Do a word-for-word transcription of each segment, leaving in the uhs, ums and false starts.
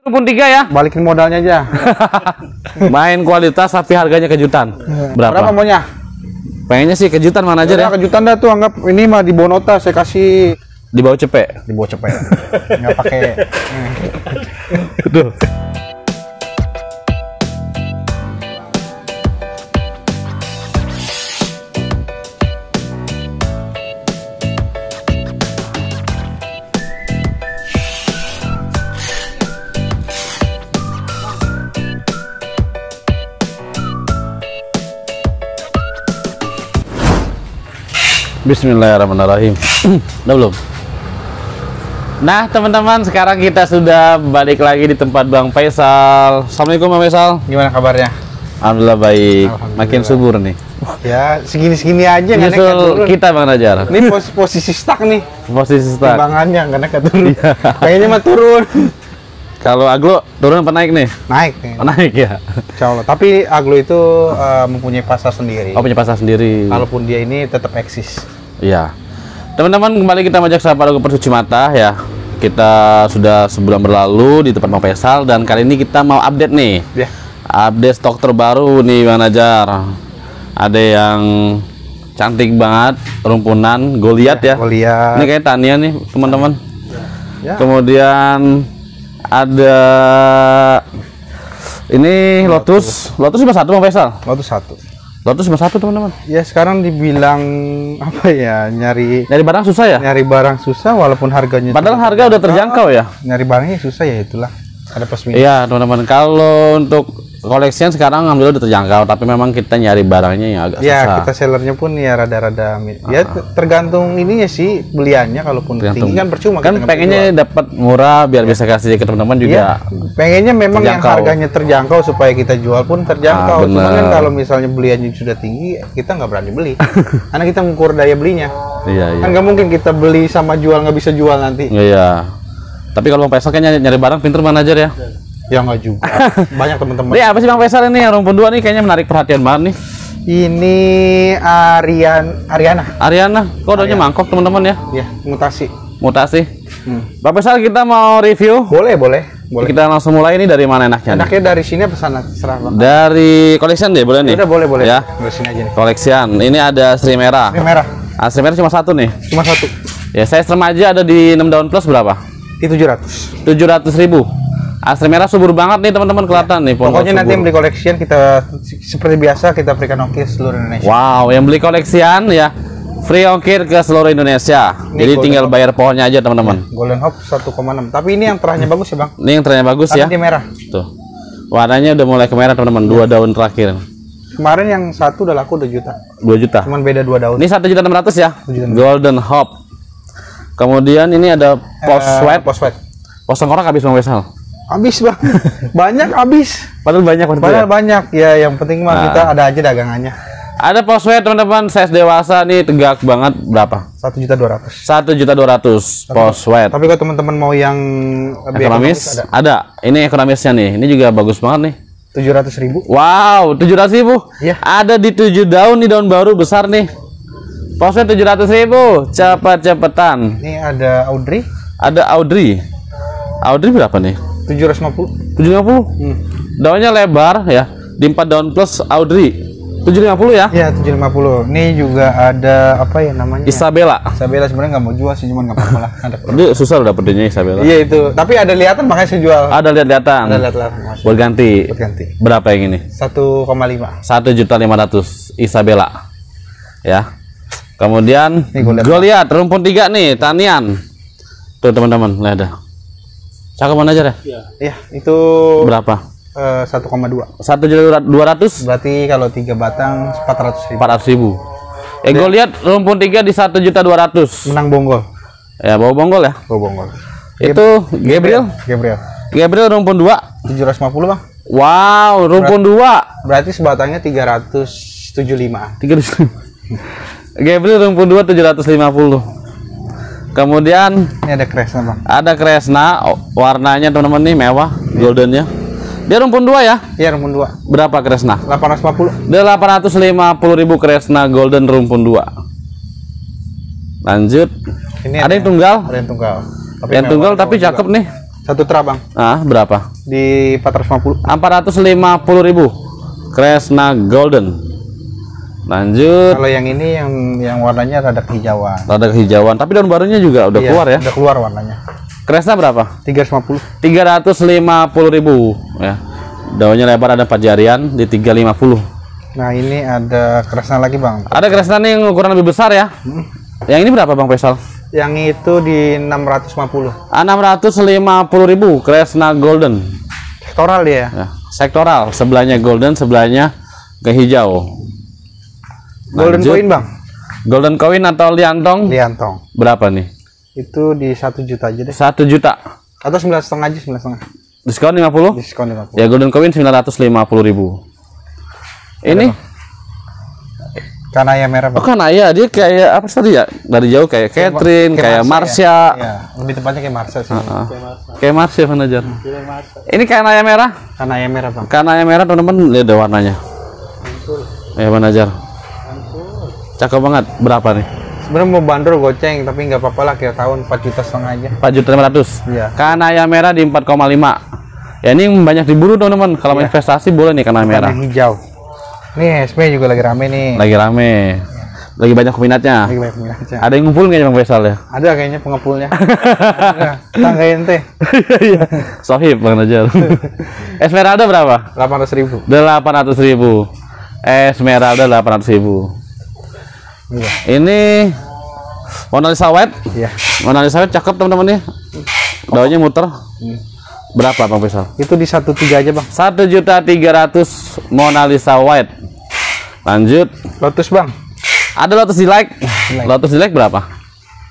Rukun tiga ya. Balikin modalnya aja. Main kualitas tapi harganya kejutan. Berapa? Berapa maunya? Pengennya sih kejutan mana aja ya, deh. Kejutan dah tuh, anggap ini mah di Bonota saya kasih di bawah cepek. Di bawah cepek. Enggak pakai. Betul. Bismillahirrahmanirrahim. Udah belum? Nah teman-teman, sekarang kita sudah balik lagi di tempat Bang Faisal. Assalamualaikum Bang Faisal. Gimana kabarnya? Alhamdulillah baik. Alhamdulillah. Makin subur nih. Ya segini-segini aja. Nyusul kita Bang Najar. Ini pos posisi stuck nih. Posisi stuck. Timbangannya nggak naik turun. Kayaknya mah turun. Kalau Aglo turun apa naik nih? Naik nih. Oh, naik ya. Insya Allah. Tapi Aglo itu uh, mempunyai pasar sendiri. Oh, punya pasar sendiri. Walaupun dia ini tetap eksis. Iya. Teman-teman, kembali kita mengajak sahabat ke Persuci Mata ya. Kita sudah sebulan berlalu di tempat Bang Faisal dan kali ini kita mau update nih. Ya. Update stok terbaru nih Bang Najar. Ada yang cantik banget, rumpunan Goliath ya. ya. Goliath. Ini kayak Tania nih, teman-teman. Ya. Ya. Kemudian ada ini Lotus. Lotus cuma satu Bang Faisal. Lotus satu. Lotus cuma satu teman-teman. Ya sekarang dibilang apa ya, nyari nyari barang susah ya. Nyari barang susah walaupun harganya. Padahal harga udah terjangkau ya. Nyari barangnya susah ya, itulah. Ada plus minus. Iya teman-teman. Kalau untuk koleksian sekarang alhamdulillah udah terjangkau. Tapi memang kita nyari barangnya yang agak ya, susah. Ya kita sellernya pun ya rada-rada. Ya tergantung ininya sih, beliannya. Kalaupun tergantung. Tinggi kan percuma. Kan pengennya dapat murah biar bisa kasih ke teman-teman juga. Ya, pengennya memang terjangkau. Yang harganya terjangkau supaya kita jual pun terjangkau. Ah, cuman kan kalau misalnya beliannya sudah tinggi, kita nggak berani beli. Karena kita mengukur daya belinya. Iya, kan nggak iya. mungkin kita beli sama jual nggak bisa jual nanti. Iya. Tapi kalau Bang Faisal kayaknya nyari barang pinter manajer ya? Ya nggak juga, banyak teman-teman. Ini apa sih Bang Faisal ini? Rumpun dua nih kayaknya menarik perhatian banget nih. Ini Arian, Ariana. Ariana, kodenya mangkok teman-teman ya? Iya, mutasi. Mutasi. Hmm. Bang Faisal kita mau review? Boleh, boleh, boleh. Kita langsung mulai ini dari mana enaknya? Enaknya nih? Dari sini apa sana? Serah Bang. Dari koleksian deh, boleh nih? Udah boleh, boleh. Ya, dari sini aja nih. Koleksian. Ini ada Sri Merah. Sri Merah. Ah, Sri Merah cuma satu nih. Cuma satu. Ya, saya remaja ada di enam daun plus berapa? Di tujuh ratus. tujuh ratus ribu. Asri merah subur banget nih teman-teman, kelihatan ya. Nih pokoknya nanti yang beli koleksian kita seperti biasa kita berikan ongkir seluruh Indonesia. Wow, yang beli koleksian ya free ongkir ke seluruh Indonesia. Ini jadi tinggal hop. Bayar pohonnya aja teman-teman. Golden Hop satu koma enam. Tapi ini yang terahnya bagus ya Bang. Ini yang terahnya bagus. Tapi ya. Ini merah. Tuh. Warnanya udah mulai ke merah teman-teman. Dua ya. Daun terakhir. Kemarin yang satu udah laku dua juta. dua juta. Cuman beda dua daun. Ini satu juta enam ratus ya. satu juta enam ratus. Golden Hop. Kemudian ini ada post wet, post wet, post tengkorak habis Bang Faisal. Habis Bang, banyak habis. Padahal banyak, padahal ya? Banyak. Ya yang penting mah nah. Kita ada aja dagangannya. Ada post wet teman-teman, size dewasa nih tegak banget berapa? Satu juta dua ratus. Satu juta dua ratus post wet. Tapi kalau teman-teman mau yang lebih ekonomis, ekonomis ada. ada. Ini ekonomisnya nih, ini juga bagus banget nih. Tujuh ratus ribu. Wow, tujuh ratus ribu. Ya. Ada di tujuh daun nih, daun baru besar nih. Posnya tujuh ratus ribu, cepet-cepetan. Ini ada Audrey. Ada Audrey. Audrey berapa nih? tujuh ratus lima puluh. tujuh ratus lima puluh? Hmm. Daunnya lebar ya. Di empat daun plus Audrey. tujuh ratus lima puluh ya? Iya, tujuh ratus lima puluh. Ini juga ada apa ya namanya? Isabella. Isabella sebenarnya nggak mau jual sih, cuman nggak apa-apa lah. Aduh, susah udah dapetnya Isabella. Iya itu. Tapi ada lihatan makanya saya jual. Ada lihat-lihatan. Ada lihat-lihatan. Buat ganti. Buat ganti. Berapa yang ini? satu koma lima. satu juta lima ratus Isabella. Ya. Kemudian Goliath rumpun tiga nih tanian. Tuh teman-teman, lihat dah. Cakep mana aja deh? Iya, itu berapa? Eh satu koma dua. satu juta dua ratus. Berarti kalau tiga batang empat ratus ribu. empat ratus ribu. Eh Goliath rumpun tiga di satu juta dua ratus. Menang bonggol. Ya, bawa bonggol ya? Bawa bonggol. Itu Gabriel. Gabriel. Gabriel rumpun dua tujuh ratus lima puluh, Bang. Wow, rumpun dua. Berarti sebatangnya tiga ratus tujuh puluh lima. tiga ratus tujuh puluh lima. Gabriel rumpun dua tujuh ratus lima puluh. Kemudian ini ada Kresna Bang. Ada Kresna, warnanya teman-teman nih mewah, yeah. Goldennya. Dia rumpun dua ya? Iya rumpun dua. Berapa Kresna? delapan ratus lima puluh. Dia delapan ratus lima puluh ribu Kresna Golden rumpun dua. Lanjut. Ini ada, ada yang tunggal. Ada yang tunggal. Tapi yang tunggal tapi cakep juga. Nih. Satu terabang. Ah, berapa? Di empat ratus lima puluh. empat ratus lima puluh ribu. Kresna Golden. Lanjut. Kalau yang ini yang yang warnanya rada hijauan. Rada hijauan, tapi daun barunya juga udah iya, keluar ya. Udah keluar warnanya. Kresna berapa? tiga ratus lima puluh. tiga ratus lima puluh ribu ya. Daunnya lebar ada pajarian di tiga ratus lima puluh. Nah, ini ada Kresna lagi, Bang. Ada Kresna nih yang ukuran lebih besar ya. Hmm. Yang ini berapa, Bang Pesel? Yang itu di enam ratus lima puluh. Ah, enam ratus lima puluh ribu Kresna Golden. Sektoral dia. Ya, sektoral, sebelahnya golden, sebelahnya ke hijau. Golden Lanjut. Coin, Bang. Golden coin atau liantong? Liantong. Berapa nih? Itu di satu juta aja deh. satu juta. Atau sembilan koma lima aja, sembilan koma lima. Diskon lima puluh? Diskon lima puluh. Ya, golden coin sembilan ratus lima puluh ribu. Ini Aduh. Kanaya merah. Bang. Oh, Kanaya dia kayak apa tadi ya? Dari jauh kayak Catherine, kayak, kayak Marsha. Ya. Ya. Lebih tepatnya kayak Marsha sih. Uh-huh. Kayak Marsha manajer. Ini Kanaya merah. Kanaya merah, Bang. Kanaya merah, teman-teman, lihat deh warnanya. Mantul. Ya, manajer. Cakep banget. Berapa nih? Sebenarnya mau bandrol goceng, tapi nggak apa-apa lah, kira tahun empat juta setengah aja. empat juta lima ratus. Iya. Kanaya merah di empat koma lima. Ya, ini banyak diburu, teman-teman. Kalau ya. investasi boleh nih Kanaya merah. Yang hijau. Nih S P juga lagi rame nih. Lagi rame. Lagi banyak peminatnya. Lagi banyak peminatnya. Ada yang ngumpul kayaknya Bang Faisal ya? Ada kayaknya pengepulnya. Tangga ente. Sohib Bang Najar. Esmeralda berapa? delapan ratus ribu. delapan ratus ribu. Esmeralda delapan ratus ribu. Iya. Ini Mona Lisa White? Iya. Mona Lisa White cakep teman-teman nih. Daunnya muter. Hmm. Berapa Bang Pesel? Itu di satu tiga aja Bang. satu juta tiga ratus Mona Lisa White. Lanjut. Lotus Bang. Ada Lotus di like. like. Lotus di like berapa?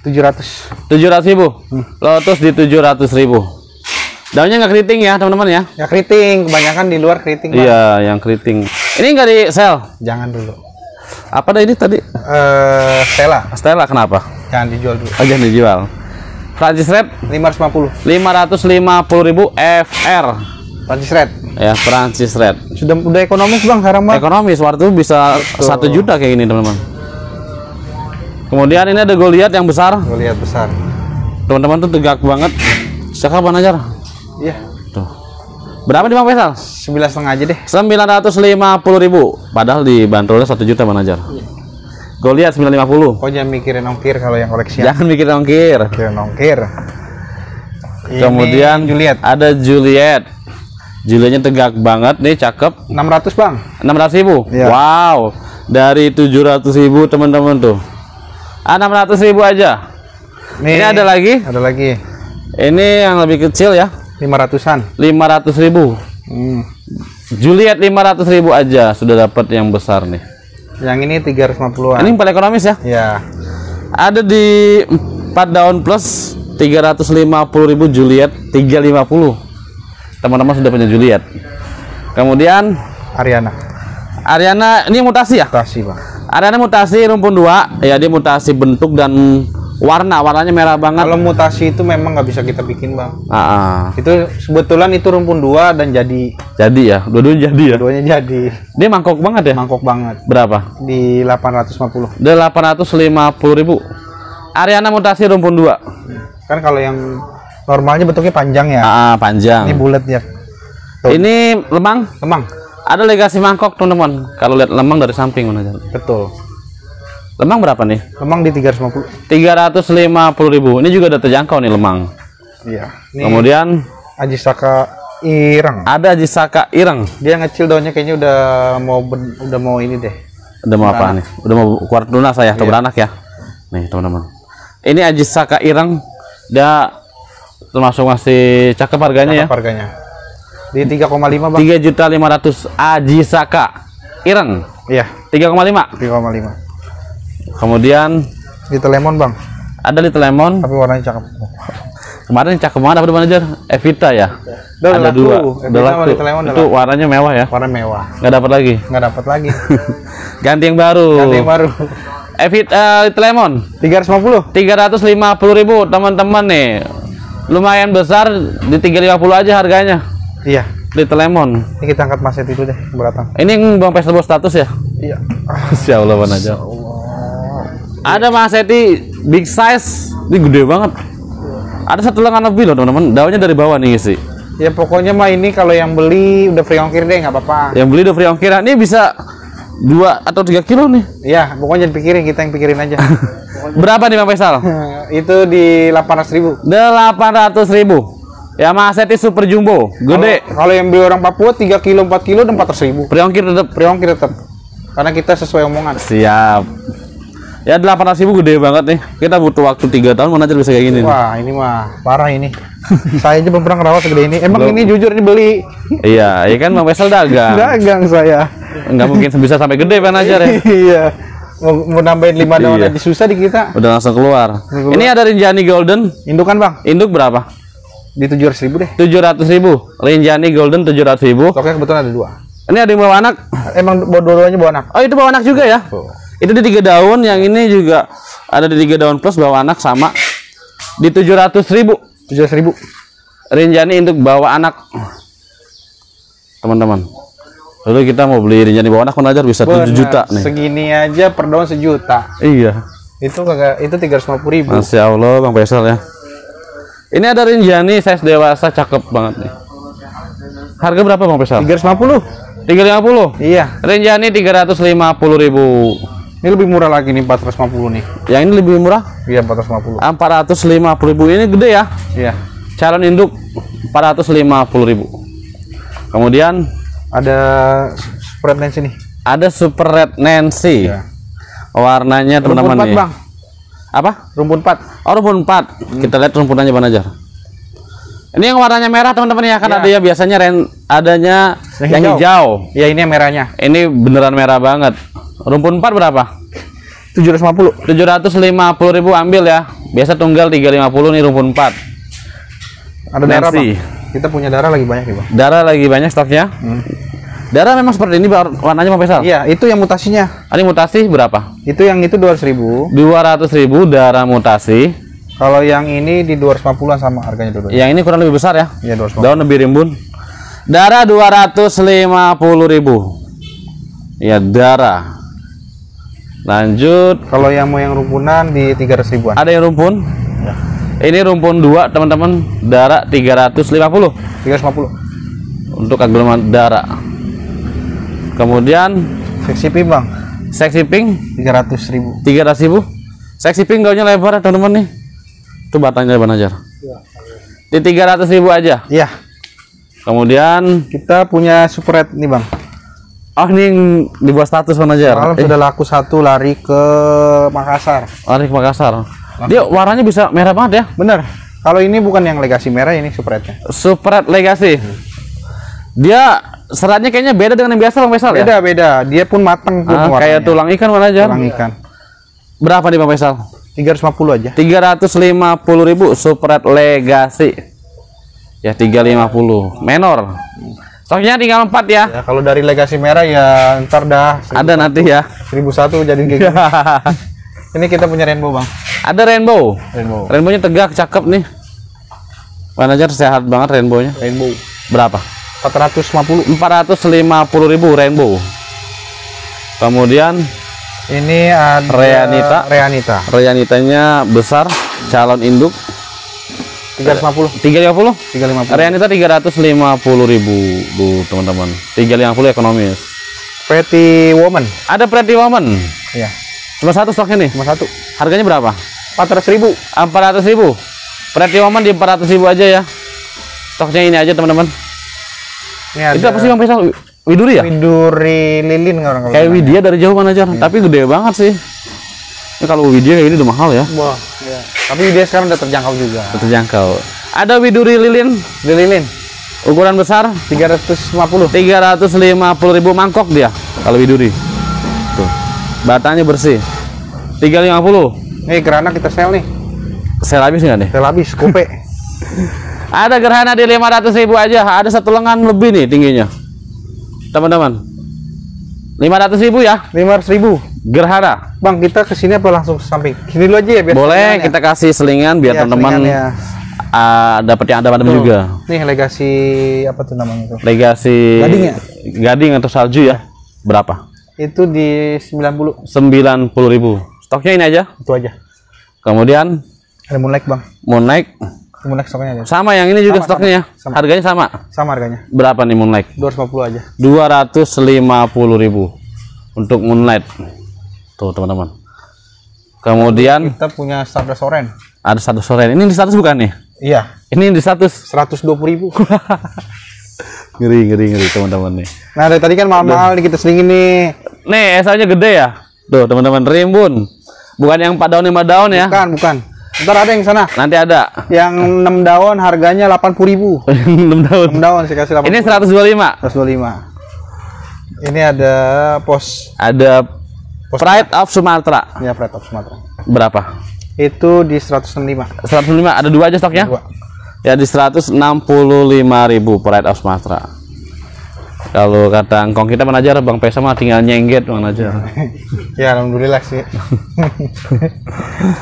tujuh ratus. tujuh ratus ribu. Hmm. Lotus di tujuh ratus ribu. Daunnya nggak keriting ya teman-teman ya? Ya keriting. Kebanyakan di luar keriting. Iya, yang keriting. Ini nggak di sel? Jangan dulu. Apa dah ini tadi? Uh, Stella. Stella kenapa? Jangan dijual dulu. Oh, jangan dijual. Prancis Red lima ratus lima puluh. lima ratus lima puluh ribu F R. Prancis Red. Ya, Prancis Red. Sudah udah ekonomis, Bang, sekarang Bang. Ekonomis, waktu itu bisa satu juta kayak gini, teman-teman. Kemudian ini ada Goliath yang besar. Goliath besar. Teman-teman tuh tegak banget. Siapa Bang Najar? Iya. Tuh. Berapa nih Bang Faisal? sembilan koma lima aja deh. sembilan ratus lima puluh ribu. Padahal dibanderolnya satu juta Bang Najar. Iya. Goliath sembilan ratus lima puluh. Oh, jangan mikirin ongkir kalau yang koleksi. Jangan mikirin ongkir. Mikirin ongkir. Kemudian Juliet. Ada Juliet. Julietnya tegak banget nih, cakep. enam ratus Bang. enam ratus ribu. Ya. Wow. Dari tujuh ratus ribu teman-teman tuh. Ah, enam ratus ribu aja. Nih, ini ada lagi? Ada lagi. Ini yang lebih kecil ya. lima ratusan. lima ratus ribu. Hmm. Juliet lima ratus ribu aja sudah dapat yang besar nih. Yang ini tiga ratus lima puluhan. Ini paling ekonomis ya? Iya. Ada di empat daun plus tiga ratus lima puluh ribu Juliet tiga ratus lima puluh. Teman-teman sudah punya Juliet. Kemudian Ariana. Ariana ini mutasi ya? Mutasi, Bang. Ariana mutasi rumpun dua, ya dia mutasi bentuk dan warna. Warnanya merah banget. Kalau mutasi itu memang nggak bisa kita bikin, Bang. Aa. Itu kebetulan itu rumpun dua dan jadi. Jadi ya, dua-duanya jadi ya. Dua-duanya jadi. Dia mangkok banget ya. Mangkok banget. Berapa? Di delapan ratus lima puluh. delapan ratus lima puluh ribu. Ariana mutasi rumpun dua. Kan kalau yang normalnya bentuknya panjang ya. Aa, panjang. Ini bulat ya. Tuh. Ini lemang. Lemang. Ada legasi mangkok teman-teman. Kalau lihat lemang dari samping mana aja. Betul. Lemang berapa nih? Lemang di tiga ratus lima puluh. tiga ratus lima puluh ribu. Ini juga ada terjangkau nih lemang. Iya. Nih, kemudian Ajisaka Ireng. Ada Ajisaka Ireng. Dia ngecil daunnya kayaknya udah mau ben, udah mau ini deh. Udah mau beranak. Apa nih? Udah mau keluar lunas ya, atau iya. beranak ya. Nih, teman-teman. Ini Ajisaka Ireng dia termasuk masih cakep harganya cakep ya. harganya. Di tiga koma lima Bang. tiga juta lima ratus ribu Ajisaka Ireng. Iya. tiga koma lima. tiga koma lima. Kemudian Little Lemon Bang. Ada Little Lemon. Tapi warnanya cakep. Kemarin cakep banget apa manajer? Evita ya. Duh, ada laku. dua. Evita laku. Little Lemon itu laku. Warnanya mewah ya. Warna mewah. Nggak dapat lagi. Nggak dapat lagi. Ganti yang baru. Ganti yang baru. Evita uh, Little Lemon. tiga ratus lima puluh. tiga ratus lima puluh ribu teman-teman nih. Lumayan besar di tiga ratus lima puluh aja harganya. Iya, Little Lemon. Ini kita angkat maset itu deh, beratan. Ini yang Bang Pesel status ya? Iya. Insya Allah mana aja. Ada Mas Eti big size, ini gede banget. Ada satu lengan lebih loh teman-teman, daunnya dari bawah nih sih. Ya pokoknya mah ini kalau yang beli udah free ongkir deh, nggak apa-apa. Yang beli udah free ongkir, ini bisa dua atau tiga kilo nih. Iya, pokoknya jangan pikirin, kita yang pikirin aja. Berapa nih Bang Faisal? Itu di delapan ratus ribu. delapan ratus ribu. Ya Mas Seti Super Jumbo, gede. Kalau yang beli orang Papua tiga kilo, empat kilo dan empat ratus ribu. Free ongkir tetap, free ongkir tetap. Karena kita sesuai omongan. Siap. Ya delapan ratus ribu gede banget nih. Kita butuh waktu tiga tahun mana aja bisa kayak gini. Wah, nih. Ini mah parah ini. Saya aja belum pernah ngerawat segede ini. Emang belum. Ini jujur dibeli. Iya, iya kan Bang Faisal dagang. Dagang saya. Enggak mungkin bisa sampai gede kan aja ya. Iya. Mau, mau nambahin lima daun iya. Aja susah di kita. Udah langsung keluar. Langsung keluar. Ini ada Rinjani Golden. Induk kan, Bang? Induk berapa? Di tujuh ratus ribu deh. tujuh ratus ribu. Rinjani Golden tujuh ratus ribu. Stoknya kebetulan ada dua. Ini ada yang bawa anak. Emang dua-duanya bawa anak. Oh, itu bawa anak juga ya? Oh. Itu di tiga daun, yang ini juga ada di tiga daun plus bawa anak sama. Di tujuh ratus ribu. tujuh ratus ribu Rinjani untuk bawa anak teman-teman. Lalu kita mau beli Rinjani bawa anak pun aja bisa bener, tujuh juta nih. Segini aja per daun sejuta. Iya. Itu kagak, itu tiga ratus lima puluh ribu. Masya Allah Bang Pesel ya. Ini ada Rinjani size dewasa cakep banget nih. Harga berapa Bang Pesel? tiga ratus lima puluh. tiga ratus lima puluh? Iya. Rinjani tiga ratus lima puluh ribu. Ini lebih murah lagi nih empat ratus lima puluh nih. Yang ini lebih murah? Iya empat ratus lima puluh. empat ratus lima puluh ribu ini gede ya? Iya. Calon induk empat ratus lima puluh ribu. Kemudian ada Super Red Nancy nih. Ada Super Red Nancy. Iya. Warnanya teman-teman nih. Bang. Apa? Rumpun empat. Oh, rumpun empat. Hmm. Kita lihat rumpunannya Bang Najar. Ini yang warnanya merah teman-teman ya, kan ya. Ada ya biasanya ren adanya yang, yang hijau. hijau. Ya ini yang merahnya. Ini beneran merah banget. Rumpun empat berapa? tujuh ratus lima puluh. tujuh ratus lima puluh ribu ambil ya. Biasa tunggal tiga ratus lima puluh nih rumpun empat. Ada darah, Bang. Kita punya darah lagi banyak nih, Bang. Darah lagi banyak stoknya. Hmm. Darah memang seperti ini warnanya Bang Faisal. Iya, itu yang mutasinya. Ini mutasi berapa? Itu yang itu dua ratus ribu. dua ratus ribu darah mutasi. Kalau yang ini di dua ratus lima puluhan sama harganya dulu. Yang ini kurang lebih besar ya? Iya, dua ratus lima puluh. Daun lebih rimbun. Darah dua ratus lima puluh ribu. Iya, darah. Lanjut. Kalau yang mau yang rumpunan di tiga ratus ribuan. Ada yang rumpun? Ya. Ini rumpun dua teman-teman. Darah tiga ratus lima puluh. tiga ratus lima puluh. Untuk aglomerasi darah. Kemudian Seksi Pink, Bang. Seksi Pink tiga ratus ribu. tiga ratus ribu. Seksi Pink gaunnya lebar teman-teman nih. Itu batangnya lebar aja. Di tiga ratus ribu aja. Iya. Kemudian kita punya Super Red nih, Bang. Oh ini yang dibuat status mana aja? Malam eh. Sudah laku satu, lari ke Makassar. Lari ke Makassar. Laku. Dia warnanya bisa merah banget ya? Bener. Kalau ini bukan yang legasi merah, ini Super Red-nya. Super Red legasi. Hmm. Dia seratnya kayaknya beda dengan yang biasa Bang Faisal ya? Beda beda. Dia pun matang. Pun ah, kayak tulang ikan mana aja? Tulang ikan. Berapa nih Bang Faisal? tiga ratus lima puluh aja. tiga ratus lima puluh ribu Super Red legasi. Ya tiga ratus lima puluh. Menor. Soalnya tinggal empat ya. Ya. Kalau dari legasi merah ya ntar dah. Ada nanti ya. seribu satu jadi kayak gini. Ini kita punya Rainbow, Bang. Ada Rainbow. Rainbow. Rainbownya tegak, cakep nih. Manajer sehat banget Rainbownya. Rainbow. Berapa? empat ratus lima puluh. empat ratus lima puluh ribu Rainbow. Kemudian ini ada Rianita. Rianita. Rianitanya besar, calon induk. tiga ratus lima puluh. tiga ratus lima puluh. Ariana tiga ratus lima puluh ribu tuh teman-teman. tiga ratus lima puluh ekonomis. Pretty Woman. Ada Pretty Woman. Iya. Cuma satu stoknya nih. Cuma satu. Harganya berapa? empat ratus ribu. empat ratus ribu. Pretty Woman di empat ratus ribu aja ya. Stoknya ini aja teman-teman. Itu apa sih Bang Faisal? Widuri ya? Widuri lilin orang kalau. Kayak Widya dari jauh mana aja, tapi gede banget sih. Ini kalau Widya kayak gini udah mahal ya. Wah, iya. Tapi Widya sekarang udah terjangkau juga. Terjangkau. Ada Widuri lilin, lilin. Ukuran besar tiga ratus lima puluh. tiga ratus lima puluh ribu mangkok dia kalau Widuri. Tuh. Batangnya bersih. tiga ratus lima puluh. Nih gerhana kita sel nih. Sel habis enggak nih? Sel habis, kupe. Ada gerhana di lima ratus ribu aja. Ada satu lengan lebih nih tingginya. Teman-teman. lima ratus ribu ya? lima ratus ribu. Gerhana. Bang, kita kesini apa langsung samping? Sini dulu aja ya biar boleh, ya? Kita kasih selingan biar ya, teman-teman ya. uh, dapat yang ada teman juga. Nih legasi apa tuh namanya tuh? Legasi Gading ya? Gading atau salju ya? Berapa? Itu di sembilan puluh. sembilan puluh ribu. Stoknya ini aja? Itu aja. Kemudian ada Moonlight, Bang. Moonlight Moonlight stoknya aja. Sama yang ini juga sama, stoknya sama, ya. Sama. Harganya sama. Sama harganya. Berapa nih Moonlight? dua ratus lima puluh aja. dua ratus lima puluh ribu untuk Moonlight. Tuh, teman-teman. Kemudian kita punya Stardust Orange. Ada Stardust Orange. Ini di status bukan nih? Iya. Ini di status seratus dua puluh ribu. Ngeri, ngeri, ngeri teman-teman nih. Nah, dari tadi kan mahal-mahal nih kita selingin nih. Nih, esalnya gede ya. Tuh, teman-teman, rimbun. Bukan yang empat daun lima daun ya. Bukan, bukan. Ntar ada yang sana. Nanti ada. Yang enam daun harganya delapan puluh ribu. enam daun. enam daun saya kasih delapan puluh. Ini seratus dua puluh lima. seratus dua puluh lima. Ini ada pos. Ada pos Pride of Sumatera. Iya, Pride of Sumatera. Berapa? Itu di seratus enam puluh lima. seratus enam puluh lima, ada dua aja stoknya? Dua. Ya di seratus enam puluh lima ribu Pride of Sumatera. Kalau kata engkong kita manajer Bang Pesel mah tinggal nyengget manajer. Ya alhamdulillah sih.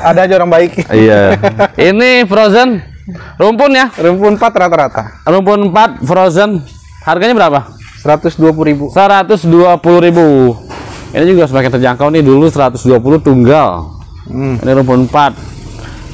Ada aja orang baik. Iya. Ini frozen rumpun ya? Rumpun empat rata-rata. Rumpun empat frozen. Harganya berapa? seratus dua puluh ribu. seratus dua puluh ribu. Ini juga semakin terjangkau nih, dulu seratus dua puluh tunggal. Hmm. Ini rumpun empat.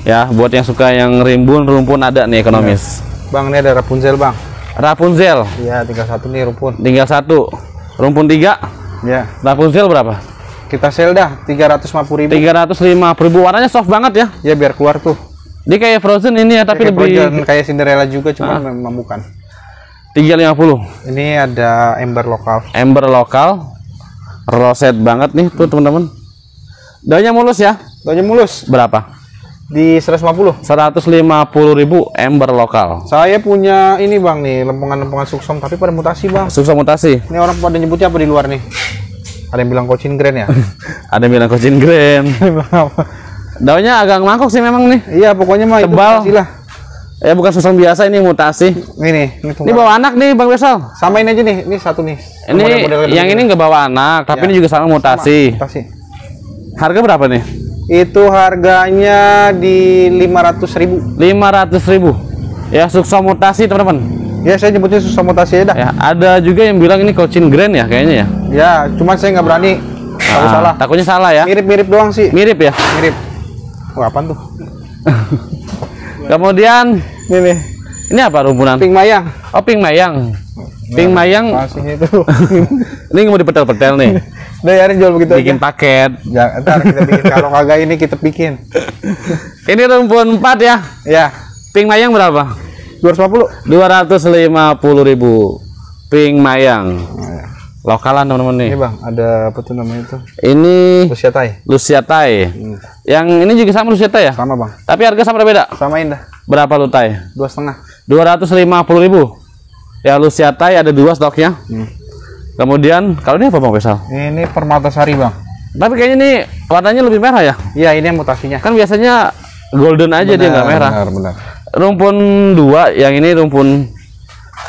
Ya, buat yang suka yang rimbun, rumpun ada nih ekonomis. Bang, ini ada Rapunzel, Bang. Rapunzel. Iya, tinggal satu nih rumpun. Tinggal satu. Rumpun tiga. Ya. Rapunzel berapa? Kita sel dah tiga ratus lima puluh ribu. tiga ratus lima puluh ribu. Warnanya soft banget ya. Ya, biar keluar tuh. Dia kayak Frozen ini ya, tapi kayak lebih Frozen, kayak Cinderella juga, cuma memang bukan. tiga ratus lima puluh. Ini ada ember lokal. Ember lokal. Roset banget nih tuh, teman-teman. Daunnya mulus ya? Daunnya mulus. Berapa? Di seratus lima puluh. seratus lima puluh ribu ember lokal. Saya punya ini Bang nih, lempengan-lempengan Suksom tapi pada mutasi Bang. Suksom mutasi. Ini orang pada nyebutnya apa di luar nih? Ada yang bilang Kocin Grand ya? Ada yang bilang Kocin Grand. Daunnya agak mangkok sih memang nih. Iya, pokoknya mah tebal lah. Ya bukan Suksom biasa, ini mutasi. Ini nih. Ini bawa anak nih Bang Pesel. Samain aja nih, ini satu nih. Ini model-model yang ini nggak bawa anak, tapi ya, ini juga sama mutasi. Sama, mutasi. Harga berapa nih? Itu harganya di lima ratus ribu. lima ratus ribu. Ya, Suksom mutasi, teman-teman. Ya, saya nyebutnya Suksom mutasi dah. Ya, ada juga yang bilang ini Kocin Grand ya kayaknya ya. Ya, cuman saya nggak berani. Takut salah. Takutnya salah ya. Mirip-mirip doang sih. Mirip ya? Mirip. Wah, apaan tuh? Kemudian ini nih. Ini apa rumpunan? Pink Mayang. Oh, Pink Mayang. Pink ya, Mayang. Itu. Ini mau dipetel-petel nih. Udah ya, jual begitu bikin aja. Paket. Ya, ntar kita bikin. Kalau kagak ini kita bikin. Ini rumpun empat ya? Ya. Pink Mayang berapa? dua ratus lima puluh. dua ratus lima puluh ribu. Pink Mayang. Nah, ya. Lokalan teman-teman nih. Ini Bang, ada apa tuh namanya itu? Ini Lusiatai. Lusiatai. Hmm. Yang ini juga sama Lusiatai ya? Sama Bang. Tapi harga sama beda? Samain dah. Berapa lutai? dua koma lima. dua ratus lima puluh ribu. Ya Lusiatai ada dua stoknya. Hmm. Kemudian, kalau ini apa Bang Pesel? Ini Permatasari Bang. Tapi kayaknya ini warnanya lebih merah ya? Iya, ini yang mutasinya. Kan biasanya golden aja, bener, dia nggak merah. Benar, benar. Rumpun dua, yang ini rumpun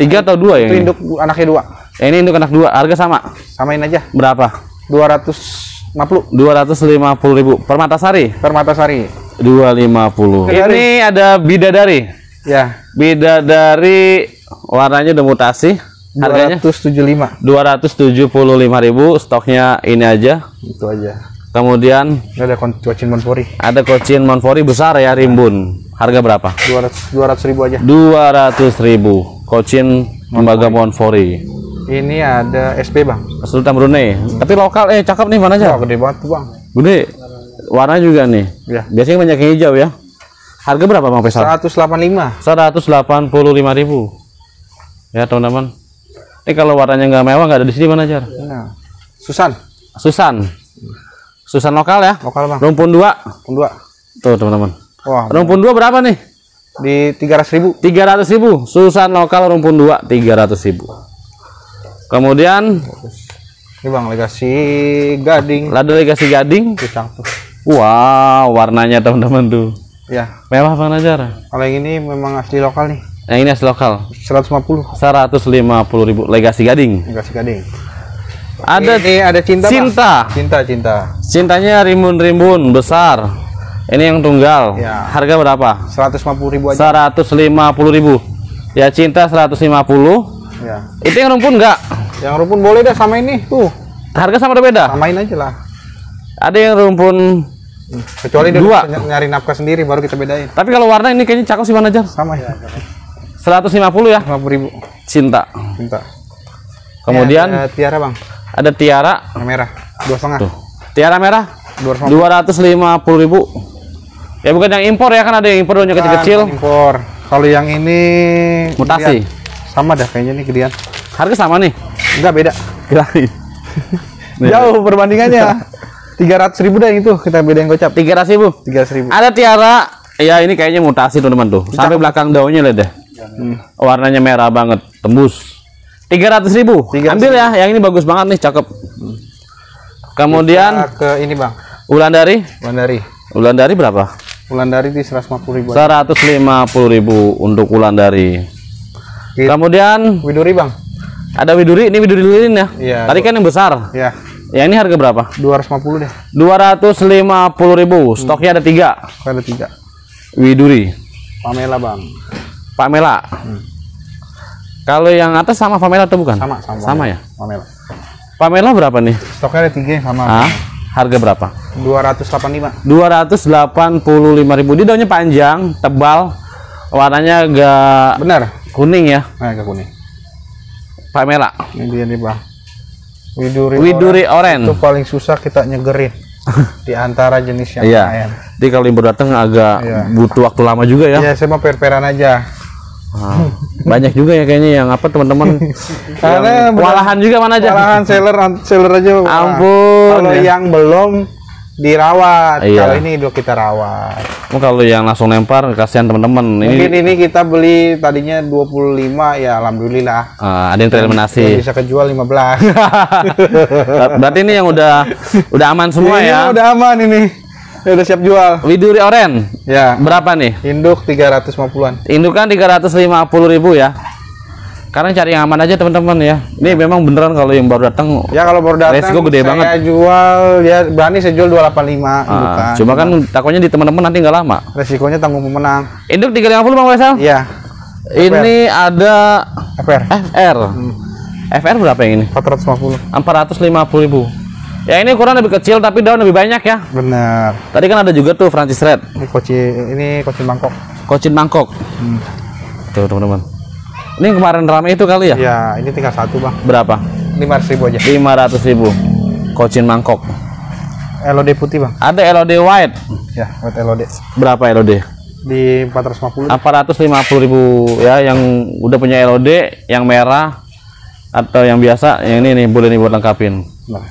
tiga atau dua ya? Itu induk anaknya dua. Ya, ini induk anak dua, harga sama? Samain aja. Berapa? dua ratus lima puluh. dua ratus lima puluh ribu. Permatasari? Permatasari. dua ratus lima puluh. Ini ada Bidadari. Ya. Bidadari warnanya udah mutasi. Harganya dua ratus tujuh puluh lima. dua ratus tujuh puluh lima ribu. Stoknya ini aja. Itu aja. Kemudian ada Kocin Monfori. Ada Kocin Monfori besar ya, rimbun. Harga berapa? dua ratus ribu aja. dua ratus ribu. Kocin Lembaga Monfori. Ini ada S P Bang. Sultan Brunei. Hmm. Tapi lokal eh cakep nih mana aja? Oh, gede banget tuh Bang. Gede. Warna juga nih. Ya. Biasanya banyak yang hijau ya. Harga berapa Bang Pesel? seratus delapan puluh lima. seratus delapan puluh lima ribu. Ya teman-teman. Ini kalau warnanya nggak mewah nggak ada di sini mana Jar? Nah. Susan. Susan. Susan lokal ya? Lokal Bang. Rumpun dua. Rumpun dua. Tuh teman-teman. Wah. Rumpun dua berapa nih? Di tiga ratus ribu. tiga ratus ribu. Susan lokal rumpun dua tiga ratus ribu. Kemudian ini Bang Legasi Gading. Lada Legasi Gading. Wow, warnanya teman-teman tuh. Ya. Mewah mana Jar? Kalau yang ini memang asli lokal nih. Yang ini asli lokal. seratus lima puluh. seratus lima puluh ribu. Legasi Gading. Legasi Gading. Ada ini ada Cinta. Cinta. Bang. Cinta, Cinta. Cintanya rimbun-rimbun besar. Ini yang tunggal. Ya. Harga berapa? seratus lima puluh ribu aja. seratus lima puluh ribu. Ya Cinta seratus lima puluh. Ya. Itu yang rumpun enggak? Yang rumpun boleh dah sama ini. Tuh. Harga sama atau beda? Samain aja lah. Ada yang rumpun Kecuali dia dua nyari nafkah sendiri baru kita bedain. Tapi kalau warna ini kayaknya cakep sih mana aja. Sama ya. seratus lima puluh ya? lima puluh ribu. Cinta. Cinta. Kemudian ya, ada Tiara, Bang. Ada Tiara merah dua koma lima. Tuh. Tiara merah dua ratus lima puluh ribu. Ya bukan yang impor ya, kan ada yang impor doanya kecil-kecil. Impor. Kalau yang ini mutasi. Gedian. Sama dah kayaknya nih gedean. Harga sama nih? Enggak, beda. Kirain. Jauh perbandingannya. tiga ratus ribu dah itu kita bedain gocap. tiga ratus ribu. tiga ratus ribu. Ada Tiara. Ya ini kayaknya mutasi teman-teman tuh. Sampai belakang daunnya lihat deh. Hmm. Warnanya merah banget, tembus. tiga ratus ribu. tiga ratus ribu. Ambil ya, yang ini bagus banget nih, cakep. Hmm. Kemudian kita ke ini, Bang. Wulandari? Wulandari. Wulandari berapa? Wulandari di seratus lima puluh ribu. seratus lima puluh ribu untuk Wulandari. It. Kemudian Widuri, Bang. Ada Widuri, ini Widuri lilin ya. Iya. Tadi kan yang besar. Iya. Ya ini harga berapa? dua ratus lima puluh deh. dua ratus lima puluh ribu. Stoknya hmm. ada tiga. Ada tiga. Widuri. Pamela, Bang. Pamela. Hmm. Kalau yang atas sama Pamela atau bukan? Sama, sama. Sama ya? Pamela. Pamela berapa nih? Stoknya ada tiga sama. Ah, harga berapa? dua ratus delapan puluh lima. dua ratus delapan puluh lima ribu. Dia daunnya panjang, tebal. Warnanya agak benar, kuning ya. Nah, agak kuning. Pamela. Ini dia nih, Bang. Widuri, Widuri oren. Itu paling susah kita nyegerin di antara jenis yang lain. Iya. Jadi kalau libur datang agak iya. butuh waktu lama juga ya. Iya, saya mau per-peran aja. Nah, banyak juga ya kayaknya yang apa teman-teman. Karena kewalahan juga mana aja. Kewalahan seller seller aja. Ampun. Kalau ya. yang belum dirawat, iya. kalau ini udah kita rawat. Oh, kalau yang langsung lempar kasihan teman-teman. Mungkin ini, ini kita beli tadinya dua puluh lima ya alhamdulillah. Uh, ada yang tereliminasi. Bisa kejual lima belas. Berarti ini yang udah udah aman semua ini ya. Ini udah aman ini. Ya, udah siap jual. Widuri oren. Ya. Berapa nih? Induk tiga ratus lima puluhan. Indukan tiga ratus lima puluh ribu ya. Karena cari yang aman aja teman-teman ya. Ini memang beneran kalau yang baru datang. Ya kalau baru datang resiko gede saya banget. Saya jual ya berani saya jual dua ratus delapan puluh lima. Ah, cuma kan takutnya di teman-teman nanti nggak lama. Resikonya tanggung pemenang. Induk tiga ratus lima puluh Bang Faisal? Iya. Ini ada F R. F R. Hmm. F R berapa yang ini? empat ratus lima puluh. empat ratus lima puluh ribu. Ya ini ukuran lebih kecil tapi daun lebih banyak ya. Benar. Tadi kan ada juga tuh Prancis Red. Ini Kocin, ini Kocin Bangkok. Kocin Bangkok. Hmm. Tuh teman-teman. Ini kemarin ramai itu kali ya? Ya, ini tinggal satu, Bang. Berapa? lima ratus ribu aja. lima ratus ribu. Kocin mangkok. L O D putih, Bang. Ada L O D white. Ya, white L O D. Berapa L O D? Di empat ratus lima puluh. empat ratus lima puluh ribu ya, yang udah punya L O D, yang merah atau yang biasa, yang ini nih boleh nih buat lengkapin. Nah.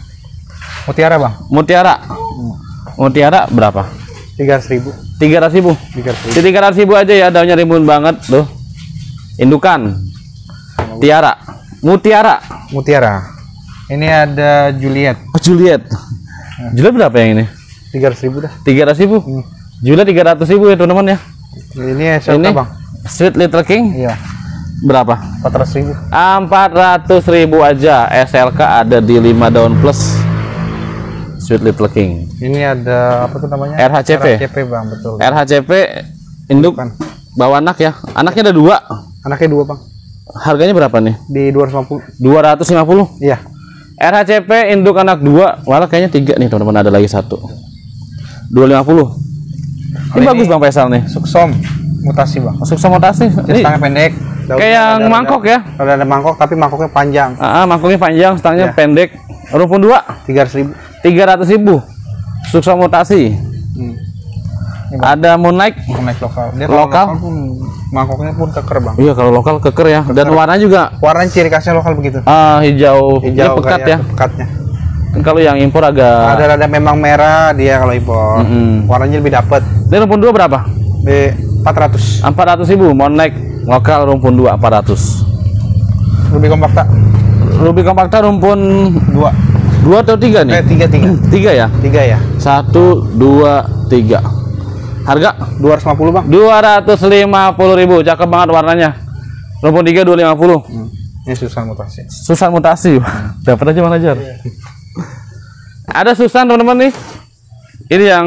Mutiara, Bang. Mutiara. Hmm. Mutiara berapa? tiga ratus ribu. tiga ratus ribu. tiga ratus ribu. Di tiga ratus ribu aja ya, daunnya rimbun banget tuh. Indukan Tiara Mutiara Mutiara. Ini ada Juliet. Oh, Juliet. Juliet berapa yang ini? tiga ratus ribu dah. tiga ratus ribu. Hmm. Juliet tiga ratus ribu ya teman-teman ya. Ini siapa, Bang? Sweet Little King. Iya. Berapa? empat ratus ribu. empat ratus ribu aja. S L K ada di lima daun plus. Sweet Little King. Ini ada apa tuh namanya? R H C P. R H C P, Bang, betul. R H C P induk. Bukan. Bawa anak ya, anaknya ada dua. Anaknya dua, Bang. Harganya berapa nih? Di dua ratus lima puluh. dua ratus lima puluh? Iya. R H C P induk anak dua, malah kayaknya tiga nih teman-teman, ada lagi satu. dua ratus lima puluh. Ini, ini bagus Bang Pesel nih. Suksom mutasi, Bang. Suksom mutasi. Ini stangnya pendek. Kayak yang ada, mangkok ada, ya? Kalau ada mangkok tapi mangkoknya panjang. Ah, mangkoknya panjang, stangnya ya. Pendek. Rumpun dua. tiga ratus ribu. tiga ratus ribu. Suksom mutasi. Hmm. Ada Moonlight, Moonlight lokal. Dia lokal, lokal pun, mangkoknya pun keker, Bang. Iya, kalau lokal keker ya. Keker. Dan warna juga. Warna ciri khasnya lokal begitu. Ah, hijau, hijau pekat ya. Pekatnya. Kalau yang impor agak ada ada memang merah dia kalau impor. Mm -hmm. Warnanya lebih dapat. Dia rumpun dua berapa? Di empat ratus. empat ratus ribu Moonlight lokal rumpun dua empat ratus. Ruby kompakta. Ruby kompakta rumpun dua. Dua atau tiga nih? Eh, tiga, tiga. Tiga ya? Tiga ya. Satu, dua, tiga. Harga dua ratus lima puluh, Bang. dua ratus lima puluh ribu. Cakep banget warnanya. Rumpun tiga dua ratus lima puluh. Hmm. Ini Susan mutasi. Susan mutasi. Dapat aja manajer. Yeah. Ada Susan teman-teman nih. Ini yang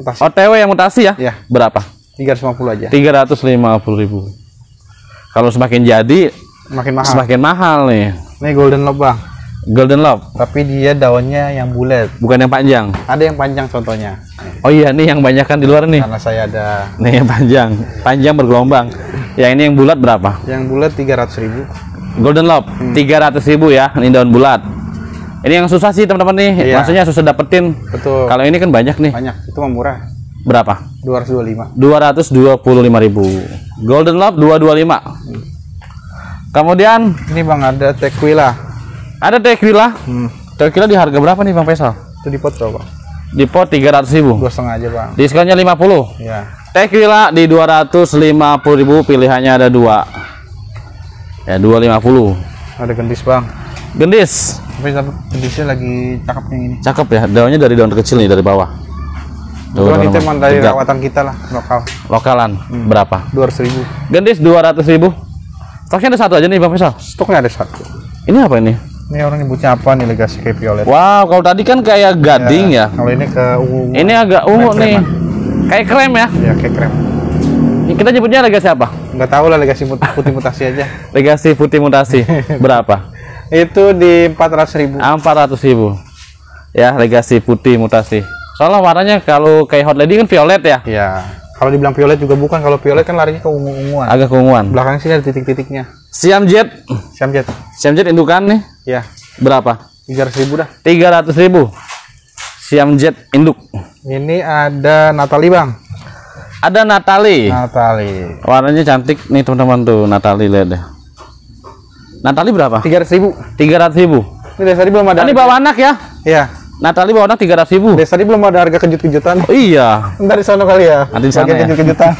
mutasi. O T W yang mutasi ya? Yeah. Berapa? tiga ratus lima puluh aja. tiga ratus lima puluh ribu. Kalau semakin jadi makin mahal. Semakin mahal nih. Ini Golden Love, Bang. Golden Love. Tapi dia daunnya yang bulat. Bukan yang panjang. Ada yang panjang contohnya. Oh iya, nih yang banyak kan di luar nih. Karena saya ada. Nih yang panjang, panjang bergelombang. Ya ini yang bulat berapa? Yang bulat tiga ratus ribu. Golden Love hmm. tiga ratus ribu ya, ini daun bulat. Ini yang susah sih teman-teman nih. Iya. Maksudnya susah dapetin. Betul. Kalau ini kan banyak nih. Banyak. Itu mah murah. Berapa? dua ratus dua puluh lima. dua ratus dua puluh lima ribu. Golden Love dua ratus dua puluh lima. Hmm. Kemudian ini Bang ada Tequila. Ada Tequila? Hmm. Tequila di harga berapa nih Bang Pesel? Itu di pot berapa? Di pot tiga ratus ribu. dua koma lima aja, Bang. Diskonnya lima puluh. Iya. Tequila di dua ratus lima puluh ribu, pilihannya ada dua. Ya, dua ratus lima puluh. Ada gendis, Bang. Gendis. Tapi gendisnya lagi cakep yang ini. Cakep ya. Daunnya dari daun kecil nih dari bawah. Tuh, itu memang dari rawatan kita lah, lokal. Lokalan. Hmm. Berapa? dua ratus ribu. Gendis dua ratus ribu. Stoknya ada satu aja nih Bang Faisal. Stoknya ada satu. Ini apa ini? Ini orang nyebutnya apa nih, legasi kayak violet. Wow, kalau tadi kan kayak gading ya. ya. Kalau ini ke ungu. Ini agak ungu nih. Kayak krem ya? Iya, kayak krem. Ini kita nyebutnya legasi apa? Enggak tahu lah, legasi putih mutasi aja. Legasi putih mutasi. Berapa? Itu di empat ratus ribu. empat ratus ribu. Ya, legasi putih mutasi. Soalnya warnanya kalau kayak hot lady kan violet ya? Iya. Kalau dibilang violet juga bukan, kalau violet kan larinya ke ungu-unguan. Agak keunguan. Belakang sini ada titik-titiknya. Siam Jet. Siam Jet. Siam Jet indukan nih. Ya. Berapa? tiga ratus ribu dah. tiga ratus ribu. Siam Jet induk. Ini ada Natali, Bang. Ada Natali. Natali. Warnanya cantik nih teman-teman tuh, Natali lihat deh. Natali berapa? tiga ratus ribu. tiga ratus ribu. Ini dari tadi belum ada. Ini bawa anak ya? Iya. Natali bawa anak tiga ratus ribu. Desa tadi belum ada harga kejut-kejutan. Oh iya. Ntar di sana kali ya. Nanti di sana ya. Kejut-kejutan.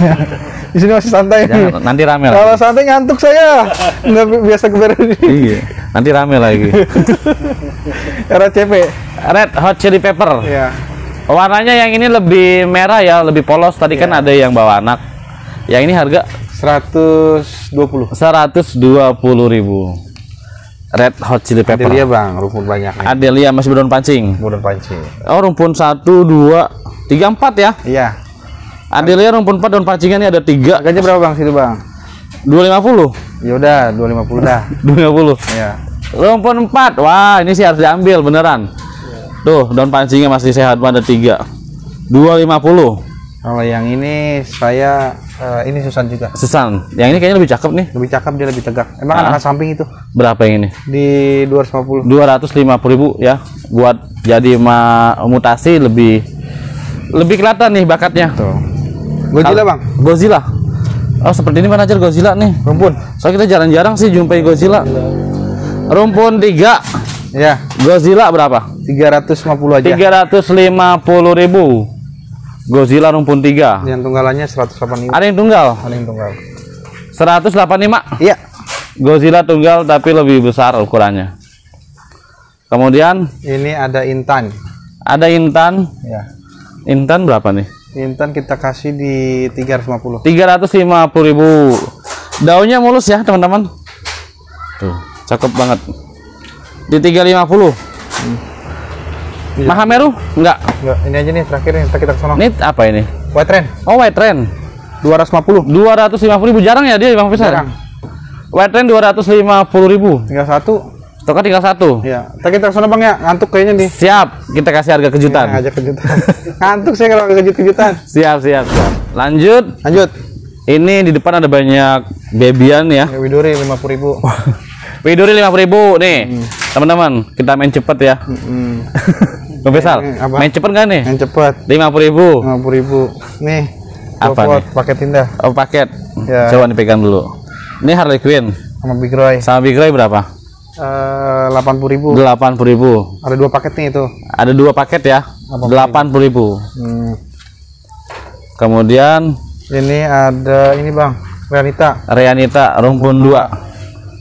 Di sini masih santai. Jangan, nanti rame lagi. Kalau santai ngantuk saya. Nggak biasa keberadaan. Iya. Nanti rame lagi. R C P. Red Hot Chili Pepper. Iya. Warnanya yang ini lebih merah ya, lebih polos. Tadi iya. Kan ada yang bawa anak. Yang ini harga seratus dua puluh. seratus dua puluh ribu. Red Hot Chili Pepper. Adelia Bang, rumpun banyak. Adelia masih berdaun pancing. Berdaun pancing. Oh, rumpun satu, dua, tiga, empat ya? Iya. Adelia rumpun empat, daun pancingnya ini ada tiga. Harganya berapa Bang situ Bang? Dua lima puluh. Ya udah, dua lima puluh dah. Dua lima puluh. Iya. Rumpun empat, wah ini sih harus diambil beneran. Ya. Tuh, daun pancingnya masih sehat, ada tiga. Dua lima puluh. Kalau yang ini saya uh, ini Susan juga. Susan, yang ini kayaknya lebih cakep nih. Lebih cakep, dia lebih tegak. Emang nah, anak samping itu. Berapa yang ini? Di dua ratus lima puluh. dua ratus lima puluh ribu ya. Buat jadi mutasi lebih lebih kelihatan nih bakatnya. Tuh. Godzilla, Bang. Godzilla. Oh, seperti ini manajer Godzilla nih. Rumpun. Soalnya kita jarang-jarang sih jumpai Godzilla. Rumpun tiga. Ya. Godzilla berapa? tiga ratus lima puluh aja. tiga ratus lima puluh ribu. Godzilla rumpun tiga. Yang tunggalannya seratus delapan puluh lima. Ada yang tunggal? Ada yang tunggal. seratus delapan puluh lima? Iya. Godzilla tunggal tapi lebih besar ukurannya. Kemudian ini ada Intan. Ada Intan? Ya. Intan berapa nih? Intan kita kasih di tiga ratus lima puluh. tiga ratus lima puluh ribu. Daunnya mulus ya, teman-teman. Tuh, cakep banget. Di tiga ratus lima puluh. Hmm. Mahameru? Enggak. Enggak. Ini aja nih terakhir yang kita kesana. Ini apa ini? White Rain. Oh, White Rain. dua ratus lima puluh. dua ratus lima puluh ribu. Jarang ya dia Bang Faisal? Jarang. White Rain dua ratus lima puluh ribu. Tinggal satu. Stoknya tinggal satu. Iya. Kita kesana Bang ya. Ngantuk kayaknya nih. Siap. Kita kasih harga kejutan. Ya, aja kejutan. Ngantuk saya kalau kejut-kejutan. Siap, siap, siap. Lanjut. Lanjut. Ini di depan ada banyak bebian ya. Ya Widuri lima puluh ribu. Widuri lima puluh ribu nih. Hmm. Teman-teman, kita main cepet ya. Hmm. Bang Faisal, main cepet nggak nih? Main cepet. Lima puluh ribu. Lima puluh ribu. Nih. Apa nih? Paket indah. Oh paket. Ya. Coba dipegang dulu. Ini Harley Quinn. Sama Big Roy. Sama Big Roy berapa? Delapan puluh ribu. Delapan puluh ribu. Ada dua paket nih itu. Ada dua paket ya. Delapan puluh ribu. Hmm. Kemudian ini ada ini Bang, Rianita. Rianita rumpun dua.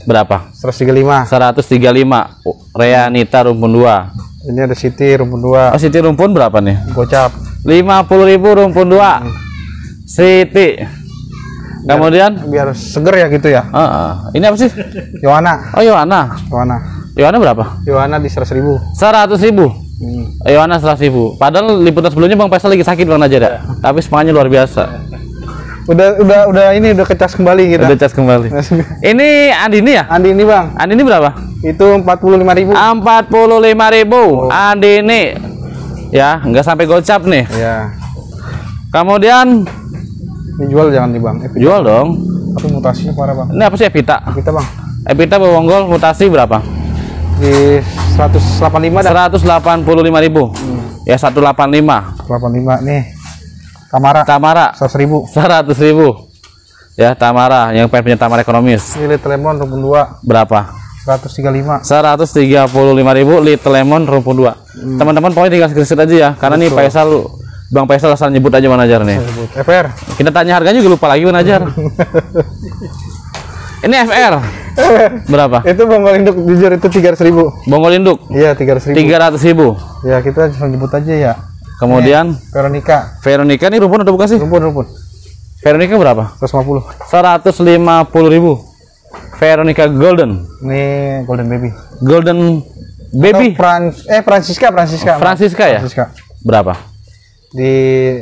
Berapa? Seratus tiga lima. Seratus tiga lima. Rianita rumpun dua. Ini ada Siti rumpun dua. Oh, Siti rumpun berapa nih? Gocap. lima puluh ribu rumpun dua. Hmm. Siti. Biar, kemudian biar seger ya gitu ya. Uh, uh. Ini apa sih? Yohana. Oh, Yohana. Yohana. Yohana berapa? Yohana di seratus ribu. seratus ribu. Hmm. Yohana seratus ribu. Padahal liputan sebelumnya Bang Faisal lagi sakit Bang Najera. Ya. Tapi semangatnya luar biasa. Udah udah udah ini udah kecas kembali kita. Udah kecas kembali. Ini Andini ya? Andini, Bang. Andini berapa? Itu empat puluh lima ribu. empat puluh lima ribu. Oh. Andini. Ya, nggak sampai gocap nih. Iya. Kemudian dijual jangan nih, Bang. Epita. Jual dong. Tapi mutasinya parah, Bang. Ini apa sih Epita? Epita, Bang. Epita Bonggol mutasi berapa? Di seratus delapan puluh lima dah. seratus delapan puluh lima ribu. Hmm. Ya seratus delapan puluh lima. seratus delapan puluh lima nih. Tamara. Tamara. seratus ribu. seratus ribu. Ya, Tamara yang pengen punya Tamara ekonomis. Ini Little Lemon rumpun dua. Berapa? seratus tiga puluh lima. seratus tiga puluh lima ribu Little Lemon rumpun dua. Hmm. Teman-teman pokoknya tinggal screenshot aja ya, karena betul. Nih Faisal Bang Faisal asal nyebut aja manajer nih. F R. Kita tanya harganya juga lupa lagi manajer. Ini F R. Berapa? Itu bonggol induk jujur itu tiga ratus ribu. Bonggol induk? Iya, tiga ratus ribu. tiga ratus ribu. Ya, kita langsung nyebut aja ya. Kemudian ini, Veronica. Veronica ini rumpun udah buka sih? Rumpun, rumpun. Veronica berapa? seratus lima puluh. seratus lima puluh ribu. Veronica Golden. Ini Golden Baby. Golden Baby. Pran eh Francisca, Francisca. Francisca ya? Francisca. Berapa? Di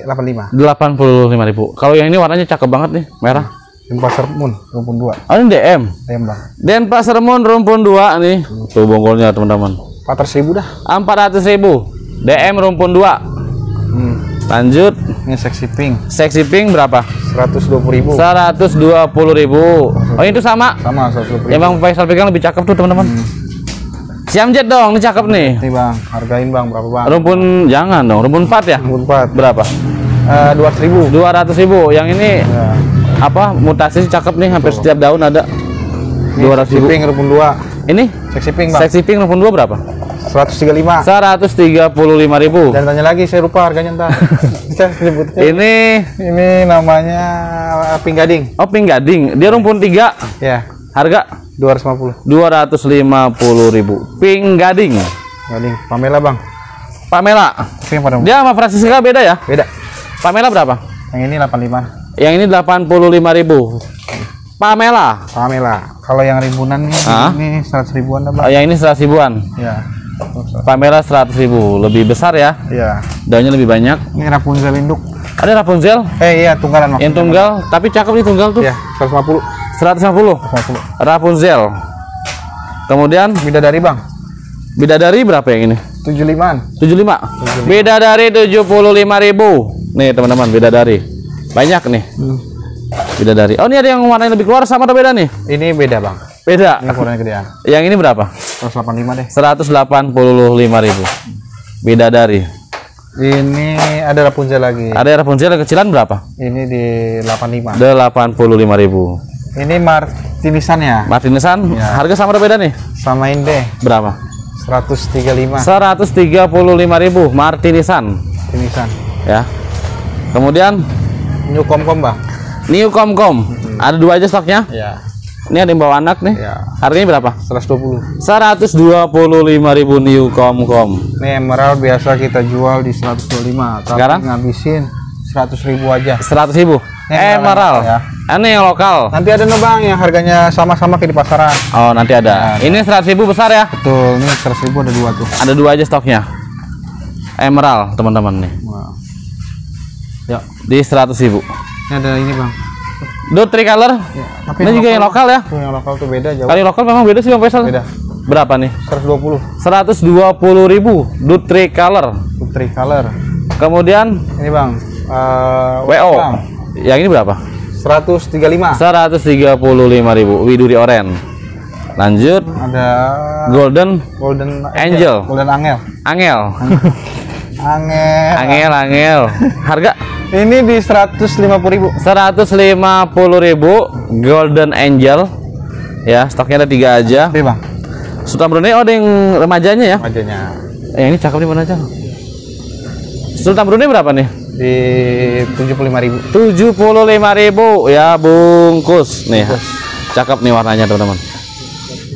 delapan puluh lima. delapan puluh lima ribu. Kalau yang ini warnanya cakep banget nih, merah. Denpasar Moon rumpun dua. Oh, ini D M. D M, Bang. Denpasar Moon rumpun dua nih. Hmm. Tuh bonggolnya, teman-teman. empat ratus ribu dah. empat ratus ribu. D M rumpun dua. Hmm. Lanjut, ini Seksi Pink. Seksi Pink berapa? seratus dua puluh ribu. seratus dua puluh ribu. Oh, itu sama? Sama seratus dua puluh ribu. Ya, Bang Faisal pegang lebih cakep tuh, teman-teman. Hmm. Siam Jet dong, ini cakep nih. Nih, Bang. Hargain, Bang, berapa, Bang? Rumpun jangan dong, rumpun empat ya? Rumpun empat. Berapa? Eh, dua ratus ribu. dua ratus ribu. Yang ini ya. Apa? Mutasi cakep nih, hampir tuh. Setiap daun ada. Ini dua ratus ribu. Seksi Pink rumpun dua. Ini? Seksi Pink, Bang. Seksi Pink rumpun dua berapa? seratus tiga puluh lima. seratus tiga puluh lima ribu. Dan tanya lagi, saya lupa harganya entar. Ini ini namanya Pink Gading. Oh, Pink Gading. Dia rumpun tiga. Ya. Harga dua ratus lima puluh. dua ratus lima puluh ribu. Pink Gading. Gading. Pamela, Bang. Pamela. Dia sama Francisca beda ya? Beda. Pamela berapa? Yang ini delapan puluh lima. Yang ini delapan puluh lima ribu. Pamela. Pamela. Kalau yang ribunan nih, ah? Ini seratus ribuan dah, Bang. Oh, yang ini seratus ribuan. Ya. Pamela seratus ribu, lebih besar ya? Iya. Daunnya lebih banyak. Ini Rapunzel induk. Ada Rapunzel? Eh, iya, tunggalan. Yang tunggal, apa? Tapi cakep nih tunggal tuh. Iya, seratus lima puluh. seratus lima puluh. seratus lima puluh. Rapunzel. Kemudian Bidadari, Bang. Bidadari berapa yang ini? tujuh puluh limaan. tujuh puluh lima. tujuh puluh lima. Bidadari tujuh puluh lima ribu. Nih, teman-teman, Bidadari. Banyak nih. Hmm. Bidadari. Oh, ini ada yang warnanya lebih keluar sama atau beda nih? Ini beda, Bang. Beda. Ini warnanya gedean. Yang ini berapa? seratus delapan puluh lima deh. seratus delapan puluh lima ribu. Bidadari. Ini ada Rapunzel lagi. Ada Rapunzel kecilan berapa? Ini di delapan puluh lima. delapan puluh lima ribu. Ini Martinisan ya? Martinisan. Ya. Harga sama atau beda nih? Samain deh. Berapa? seratus tiga puluh lima. seratus tiga puluh lima ribu Martinisan. Martinisan. Ya. Kemudian New Komkom, Bang. New Komkom, hmm. Ada dua aja stoknya. Ya. Ini ada yang bawa anak nih. Ya. Harganya berapa? seratus dua puluh. seratus dua puluh lima ribu New Komkom. Nih emerald biasa kita jual di seratus dua puluh lima. Sekarang ngabisin seratus ribu aja. seratus ribu. Eh, emerald. Ya. Ini yang lokal. Nanti ada nih, Bang, yang harganya sama-sama kayak di pasaran. Oh, nanti ada. Ya, ini seratus ribu besar ya? Betul. Ini seratus ribu ada dua tuh. Ada dua aja stoknya. Emerald, teman-teman nih. Wow. Ya, di seratus ribu. Ini ada ini, Bang. Dot tricolor. Ya, tapi ini juga lokal, yang lokal ya? Yang lokal tuh beda jauh. Kali lokal memang beda sih, Bang Faisal. Beda. Berapa nih? seratus dua puluh. seratus dua puluh ribu Dot tricolor. Dot tricolor. Kemudian ini, Bang. Uh, W O. Bang. Yang ini berapa? seratus tiga puluh lima. seratus tiga puluh lima ribu Widuri Oren. Lanjut. Ada Golden Golden Angel. Golden Angel. Angel. Angel. Angel, Angel. Harga ini di seratus lima puluh ribu. seratus lima puluh ribu Golden Angel. Ya, stoknya ada tiga aja. Oke, Bang. Sultan Brunei, oh, ada yang remajanya ya? Remajanya. Eh, ini cakep nih mana aja. Sultan Brunei berapa nih? Di tujuh puluh lima ribu. tujuh puluh lima ribu ya, bungkus. Nih. Bungkus. Cakep nih warnanya, teman-teman.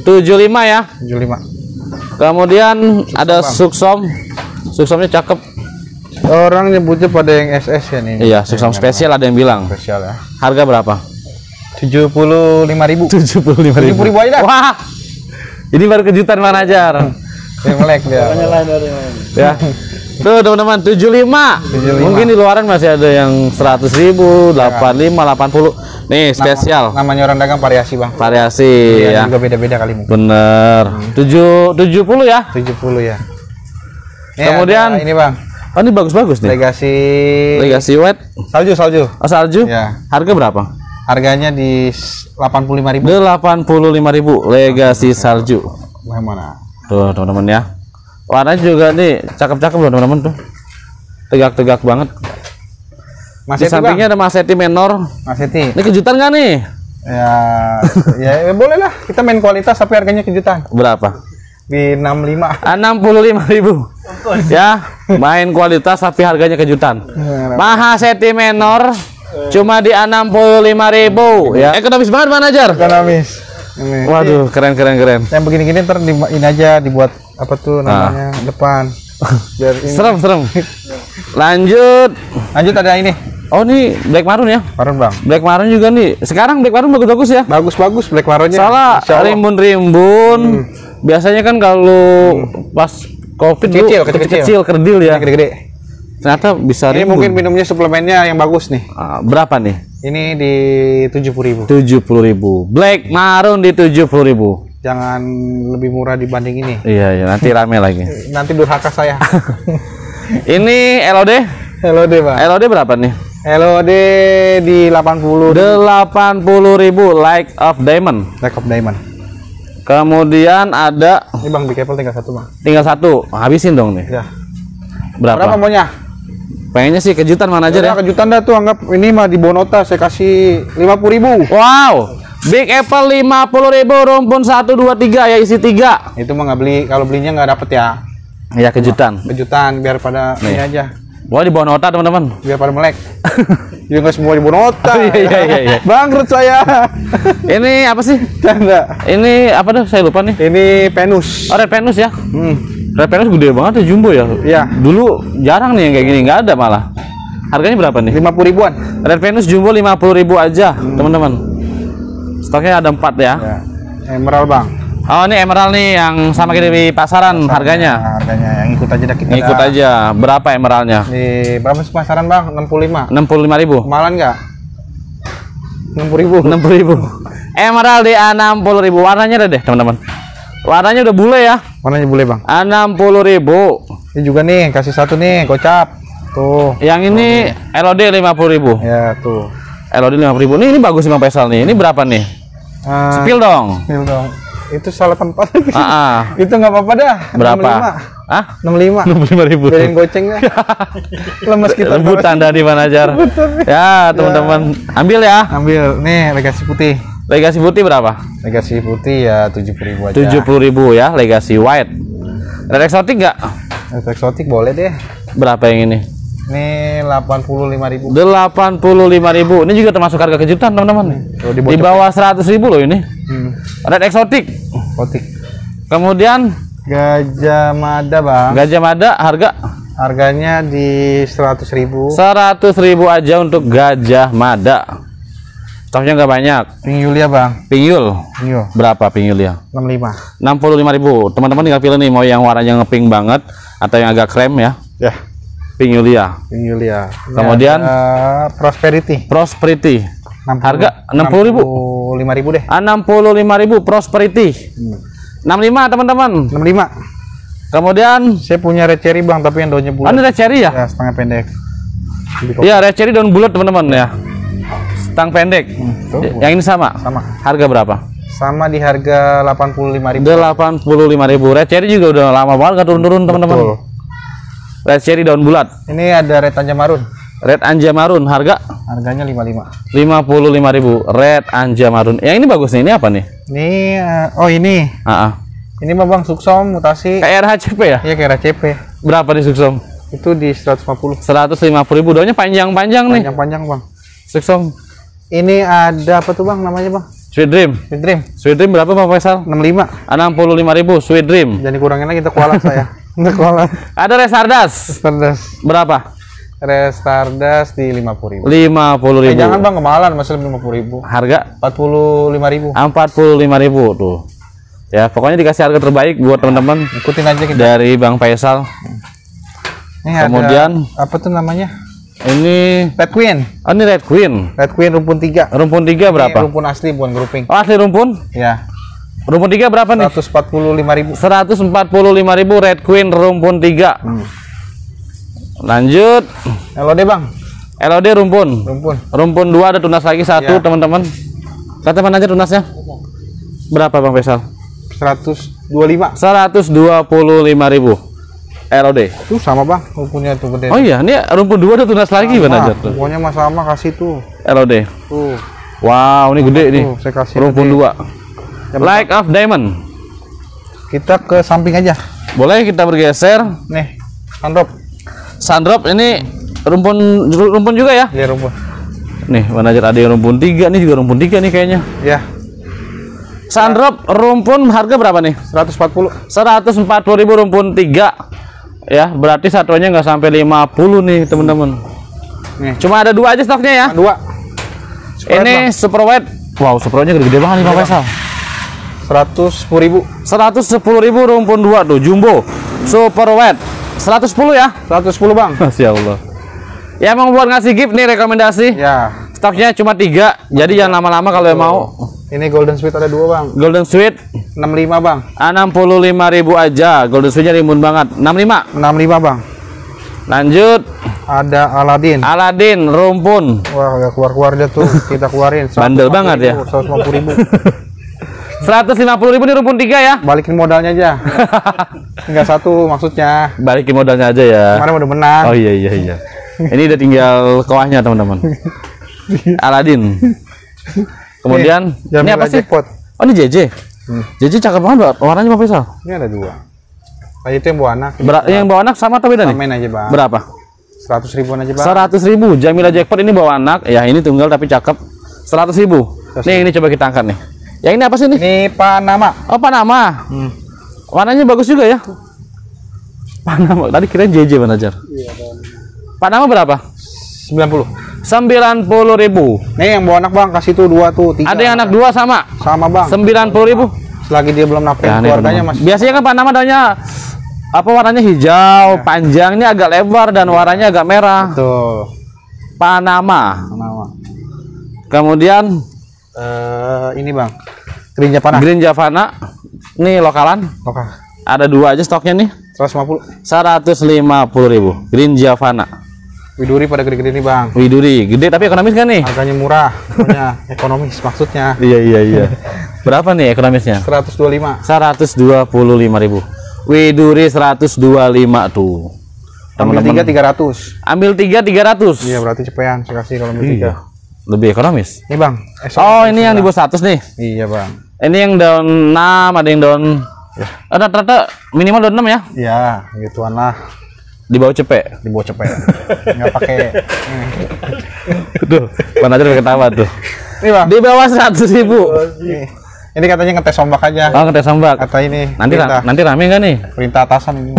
tujuh puluh lima ya? tujuh puluh lima. Kemudian Suksom, ada Suksom. Suksomnya cakep. Orang nyebutnya pada yang S S ya nih. Iya, Suksom spesial ada yang bilang. Spesial ya. Harga berapa? tujuh puluh lima ribu. tujuh puluh lima ribu. tujuh puluh ribu aja dah. Wah. Ini baru kejutan manajer. Yang melek dia. Ya. Tuh teman-teman tujuh puluh lima. tujuh puluh lima. Mungkin di luaran masih ada yang seratus ribu, delapan puluh lima, delapan puluh. Nih spesial. Nama, namanya orang dagang variasi, Bang. Variasi ya. Juga beda-beda kali mungkin. Bener. tujuh tujuh puluh ya. tujuh puluh ya. Ini kemudian ini, Bang. Oh, ini bagus-bagus nih. Legasi Legasi wet. Salju, salju. Oh, salju. Ya. Harga berapa? Harganya di delapan puluh lima ribu. delapan puluh lima ribu Legasi salju. Mana? Tuh, teman-teman ya. Warna juga nih cakep-cakep loh teman-teman tuh. Tegak-tegak banget. Maseti, di sampingnya Bang, ada Maseti menor. Maseti. Ini kejutan nggak nih? Ya, ya, ya boleh lah. Kita main kualitas tapi harganya kejutan. Berapa? Di enam puluh lima. Ah, enam puluh lima ribu. Ya, main kualitas tapi harganya kejutan. Mahaseti menor cuma di enam puluh lima ribu ya. Ekonomis banget manajer. Ekonomis. Ini. Waduh, keren-keren-keren. Yang begini-gini ntar di, ini aja dibuat apa tuh namanya ah. depan. Serem-serem. Lanjut. Lanjut ada ini. Oh, ini Black Maroon ya? Maroon, Bang. Black Maroon juga nih. Sekarang Black Maroon bagus-bagus ya? Bagus-bagus Black Maroonnya. Salah rimbun-rimbun. Hmm. Biasanya kan kalau hmm. pas Covid kecil, kecil-kecil kerdil ya. Gede-gede. Ternyata bisa rimbun. Ini mungkin minumnya suplemennya yang bagus nih. Berapa nih? Ini di tujuh puluh ribu. tujuh puluh ribu. Black Maroon di tujuh puluh ribu. Jangan lebih murah dibanding ini. Iya, iya, nanti rame lagi. Nanti durhaka saya. Ini L O D? L O D, Bang. L O D berapa nih? L O D di delapan puluh ribu. delapan puluh ribu Light of Diamond. Light of Diamond. Kemudian ada ini, Bang, Big Apple tinggal satu, Bang. Tinggal satu. Habisin dong nih. Ya. Berapa? Berapa maunya? Pengennya sih kejutan mana aja ya. Kejutan dah tuh, anggap ini mah di Bonota saya kasih lima puluh ribu. Wow. Big Apple lima puluh ribu, rumpun satu dua tiga ya isi tiga. Itu mah nggak beli, kalau belinya nggak dapet ya. Ya kejutan. Kejutan biar pada nih. Ini aja. Wah, di Bonota teman-teman. Biar pada melek. Juga nggak semua di Bonota. Oh, iya, iya, iya, iya. Bangkrut saya. Ini apa sih? Canda. Ini apa dah? Saya lupa nih. Ini penus. Oh, red penus ya. Hmm. Red penus gede banget ya, jumbo ya. Iya. Dulu jarang nih yang kayak gini, nggak ada malah. Harganya berapa nih? lima puluh ribuan. Red penus jumbo lima puluh ribu aja, hmm. teman-teman. Stoknya ada empat ya. Ya. Emerald, Bang. Oh, ini emerald nih yang sama kita di pasaran, pasaran harganya. Ya, harganya yang ikut aja dah kita. Ikut dah. Aja. Berapa emeraldnya? Di berapa sih pasaran, Bang? enam puluh lima. enam puluh lima ribu. Malan enggak? enam puluh ribu. enam puluh ribu. Emerald di enam puluh ribu. Warnanya ada deh, teman-teman. Warnanya udah bule ya? Warnanya bule, Bang. enam puluh ribu. Ini juga nih, kasih satu nih, gocap. Tuh. Yang ini oh, L O D lima puluh ribu. Ya, tuh. L O D lima puluh ribu. Ini ini bagus Bang Pesel nih. Ini berapa nih? Uh, spill dong. Spill dong. Itu salah tempat. Ah, itu nggak apa-apa dah. Berapa? enam puluh lima. enam puluh lima ribu. Biarin gocengnya. Lemes kita. Rebutan dari manajer. Ya, teman-teman, ambil ya. Ambil. Nih, Legasi Putih. Legasi Putih berapa? Legasi Putih ya tujuh puluh ribu aja. tujuh puluh ribu ya, Legasi White. Red eksotik nggak? Red eksotik boleh deh. Berapa yang ini? Ini delapan puluh lima ribu. delapan puluh lima ribu. Ini juga termasuk harga kejutan, teman-teman. Di bawah seratus ribu loh ini. Hmm. Red eksotik. Eksotik. Kemudian Gajah Mada, Bang. Gajah Mada harga harganya di seratus ribu. seratus ribu aja untuk Gajah Mada. Stoknya nggak banyak. Pingyul ya, Bang. Pingyul. Pingyul. Berapa Pingyul ya? enam puluh lima. enam puluh lima ribu. Teman-teman tinggal pilih nih, mau yang warnanya ngepink banget atau yang agak krem ya. Ya. Pingyulia. Pingyulia. Kemudian ya, Prosperity. Prosperity. enam puluh, harga enam puluh ribu. enam puluh lima ribu deh. Ah, enam puluh lima ribu Prosperity. Hmm. enam puluh lima teman-teman. enam puluh lima. Kemudian saya punya red cherry, Bang, tapi yang daunnya bulat. Ada red cherry ya? Ya, setengah pendek. Iya, red cherry daun bulat teman-teman ya. Stang pendek. Hmm, tuh, yang ini sama. Sama. Harga berapa? Sama di harga delapan puluh lima ribu. delapan puluh lima ribu. Red cherry juga udah lama banget gak turun-turun teman-teman. Red cherry daun bulat. Ini ada red anja marun. Red anja marun harga? Harganya lima puluh lima. lima puluh lima ribu red anja marun. Yang ini bagus nih. Ini apa nih? Ini oh ini. Heeh. Ini mah, Bang, Suksom mutasi. Kayak R H C P ya? Iya, kayak R H C P. Berapa nih Suksom? Itu di seratus lima puluh. seratus lima puluh ribu. Daunnya panjang-panjang nih. Panjang-panjang, Bang. Suksom. Ini ada apa tuh, Bang, namanya, Bang? Sweet Dream. Sweet Dream. Sweet Dream berapa, Pak Faisal? enam puluh lima. enam puluh lima ribu Sweet Dream. Jangan dikurangin lagi, kita kualat saya. Ada Restardas. Restardas. Berapa? Restardas di lima puluh ribu. lima puluh ribu. Eh, jangan, Bang, kemahalan, masih lima puluh ribu. Harga empat puluh lima ribu. empat puluh lima ribu tuh. Ya, pokoknya dikasih harga terbaik buat teman-teman. Ikutin aja kita. Dari Bang Faisal. Ini kemudian ada, apa tuh namanya? Ini Red Queen. Oh, ini Red Queen. Red Queen rumpun tiga. Rumpun tiga berapa? Ini rumpun asli bukan grouping. Oh, asli rumpun? Ya. Rumpun tiga berapa nih? seratus empat puluh lima ribu. seratus empat puluh lima ribu Red Queen rumpun tiga. Hmm. Lanjut. L O D, Bang. L O D rumpun. Rumpun. Rumpun dua ada tunas lagi satu, ya. Teman-teman. Kata mana aja tunasnya? Berapa, Bang Pesel? seratus dua puluh lima. seratus dua puluh lima ribu. L O D. Tuh sama Bang, rumpunnya tuh gede. Oh iya, ini rumpun dua ada tunas lagi benar aja tuh. Pokoknya mas sama kasih tuh. L O D. Tuh. Wow, ini gede nih. Saya kasih rumpun dua. Like of Diamond. Kita ke samping aja. Boleh kita bergeser. Nih, sandrop. Sandrop ini rumpun rumpun juga ya? Iya, rumpun. Nih, mana aja ada yang rumpun tiga, nih juga rumpun tiga nih kayaknya. Iya. Sandrop rumpun harga berapa nih? seratus empat puluh. seratus empat puluh ribu rumpun tiga. Ya, berarti satuannya nggak sampai lima puluh nih, teman-teman. Cuma ada dua aja stoknya ya. Dua. Super ini super wet. Wow, supernya gede-gede banget nih, Pak Faisal. seratus sepuluh ribu. seratus sepuluh ribu rumpun dua tuh, jumbo. Super wet. seratus sepuluh ya? seratus sepuluh, Bang. Masya Allah. Ya, emang buat ngasih gift nih rekomendasi. Ya. Stoknya cuma tiga, jadi jangan lama-lama kalau yang mau. Ini Golden Sweet ada dua, Bang. Golden Sweet enam puluh lima, Bang. Ah, enam puluh lima ribu aja. Golden Sweetnya rimbun banget. enam puluh lima. enam puluh lima, Bang. Lanjut. Ada Aladin. Aladin rumpun. Wah, udah keluar-keluar dia tuh. Kita keluarin. Bandel banget ya. seratus lima puluh ribu. seratus lima puluh ribu di rumpun tiga ya. Balikin modalnya aja. Enggak satu maksudnya. Balikin modalnya aja ya. Kemarin udah menang. Oh iya iya iya. Ini udah tinggal koahnya, teman-teman. Aladin. Kemudian nih, ini apa sih? Jackpot. Oh, ini J J. Hmm. J J cakep banget warnanya, Pak Faisal. Ini ada dua. Nah, itu yang bawa anak. Ber yang bawa anak sama atau beda nih? Samain aja, Bang. Berapa? seratus ribuan aja, Bang. seratus ribu. Jamila Jackpot ini bawa anak. Ya, ini tunggal tapi cakep. seratus ribu. seratus ribu. Nih, ini coba kita angkat nih. Yang ini apa sih nih? Ini Panama. Oh, Panama. Hmm. Warnanya bagus juga ya. Panama. Tadi kira J J, Bang Ajar. Iya, Bang. Panama berapa? sembilan puluh. sembilan puluh ribu. Nih yang bawa anak, Bang, kasih tuh dua tuh tiga. Ada yang anak dua sama? Sama, Bang. sembilan puluh ribu. Selagi dia belum nafkahin ya, keluarganya masih. Biasanya kan Panama adanya apa warnanya hijau, ya. Panjangnya agak lebar dan warnanya agak merah. Betul. Panama. Panama. Kemudian uh, ini, Bang. Green Javana. Green Javana. Nih lokalan. Lokal. Ada dua aja stoknya nih. seratus lima puluh. seratus lima puluh ribu. Green Javana. Widuri pada gede-gede nih, Bang. Widuri gede tapi ekonomis kan nih? Harganya murah, punya ekonomis maksudnya. Iya iya iya. Berapa nih ekonomisnya? seratus dua puluh lima. seratus dua puluh lima ribu. Widuri seratus dua puluh lima tuh. Ambil tiga tiga ratus. Ambil tiga tiga ratus. Iya, berarti cepetan saya kasih kalau ambil tiga. Lebih ekonomis. Nih, Bang. Oh, ini yang di bawah seratus nih. Iya, Bang. Ini yang daun enam, ada yang daun. Ada rata-rata minimal daun enam ya? Iya, gituan lah. Di bawah cepet, di bawah cepet, nggak pakai. Tuh, mana aja pakai tawa tuh. Nih, Bang. Di bawah seratus ribu. Nih. Ini katanya ngetes ombak aja. Oh, ngetes ombak. Kata ini. Nanti, ra nanti rame nggak nih? Perintah atasan.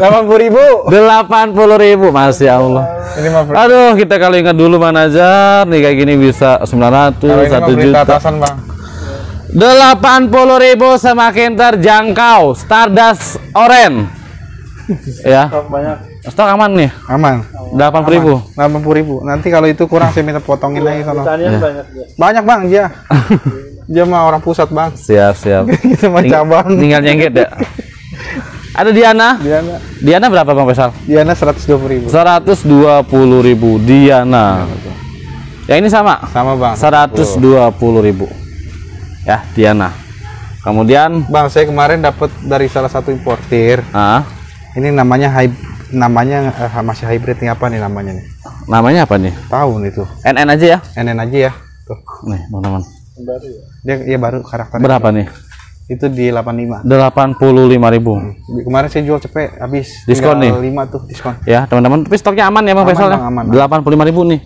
Delapan puluh ribu. Delapan puluh ribu, masya Allah. Ini mah aduh, kita kalau ingat dulu manajer, nih kayak gini bisa sembilan ratus, satu juta. Atasan, Bang. delapan puluh ribu semakin terjangkau. Stardust Orange. Ya. Stok banyak. Stok aman nih. Aman. delapan puluh ribu. delapan puluh ribu. Nanti kalau itu kurang saya minta potongin lagi sama. Ya. Banyak, banyak, Bang, dia. Dia mah orang pusat, Bang. Siap, siap. Kita mah cabang. Tinggal nyengket ya. Ada Diana. Diana. Diana berapa, Bang Pesal? Diana seratus dua puluh ribu. seratus dua puluh ribu Diana. Ya, ini sama. Sama, Bang. seratus dua puluh ribu. Ya, Diana. Kemudian, Bang, saya kemarin dapat dari salah satu importir. Ah. Ini namanya hib, namanya eh, masih hybrid nih, apa nih namanya nih? Namanya apa nih? Tahun itu. N N aja ya. N N aja ya. Tuh. Nih, teman-teman. Baru ya. Dia ya baru karakter. Berapa itu nih? Itu di delapan puluh lima. delapan puluh lima ribu. Hmm. Kemarin saya jual cepet habis. Diskon nih. lima tuh diskon. Ya, teman-teman, tapi stoknya aman ya, Bang Faisal ya. delapan puluh lima ribu nih.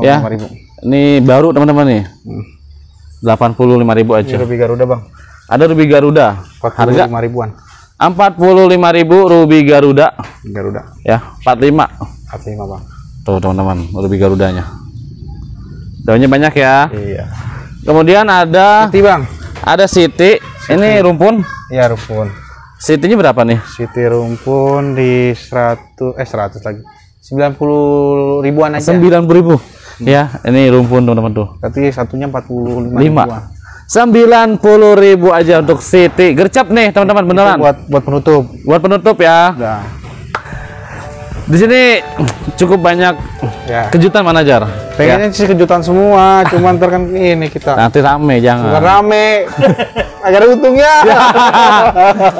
Ya. Ini baru, teman-teman nih. Hmm. delapan puluh lima ribu aja. Ruby Garuda, Bang. Ada Ruby Garuda. Harga lima ribuan. empat puluh lima ribu Ruby Garuda. Garuda. Ya, empat puluh lima. empat puluh lima, Bang. Tuh, teman-teman, Ruby Garudanya. Daunnya banyak ya. Iya. Kemudian ada Siti, Bang. Ada Siti. Siti. Ini rumpun? Iya, rumpun. City-nya berapa nih? City rumpun di seratus eh seratus lagi. sembilan puluh ribuan aja. sembilan puluh ribu. Hmm. Ya, ini rumpun teman-teman tuh. Tapi satunya empat puluh lima ribuan. sembilan puluh ribu aja untuk Siti. Gercep nih teman-teman, beneran. Buat buat penutup. Buat penutup ya. Nah. Di sini cukup banyak ya. Kejutan manajer. Pengennya ya. Sih kejutan semua, cuman ntar kan ini kita. Nanti rame jangan. Bukan rame. Agar untungnya.